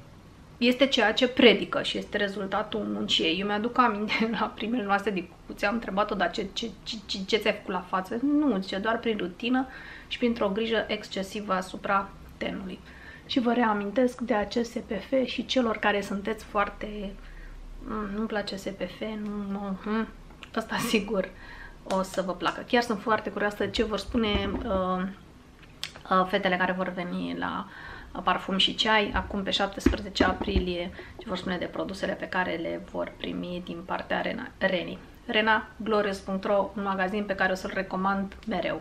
este ceea ce predică și este rezultatul muncii ei. Eu mi-aduc aminte la primele noastre discuții, am întrebat-o, dar ce, ce, ce, ce ți-ai făcut la față? Nu, zice, doar prin rutină și printr-o grijă excesivă asupra tenului. Și vă reamintesc de acest S P F și celor care sunteți foarte... Nu-mi place S P F, nu... Uh-huh. Asta sigur o să vă placă. Chiar sunt foarte curioasă ce vor spune uh, uh, fetele care vor veni la parfum și ceai, acum pe șaptesprezece aprilie, ce vor spune de produsele pe care le vor primi din partea Rena, Reni. Rena, glorious punct ro, un magazin pe care o să-l recomand mereu.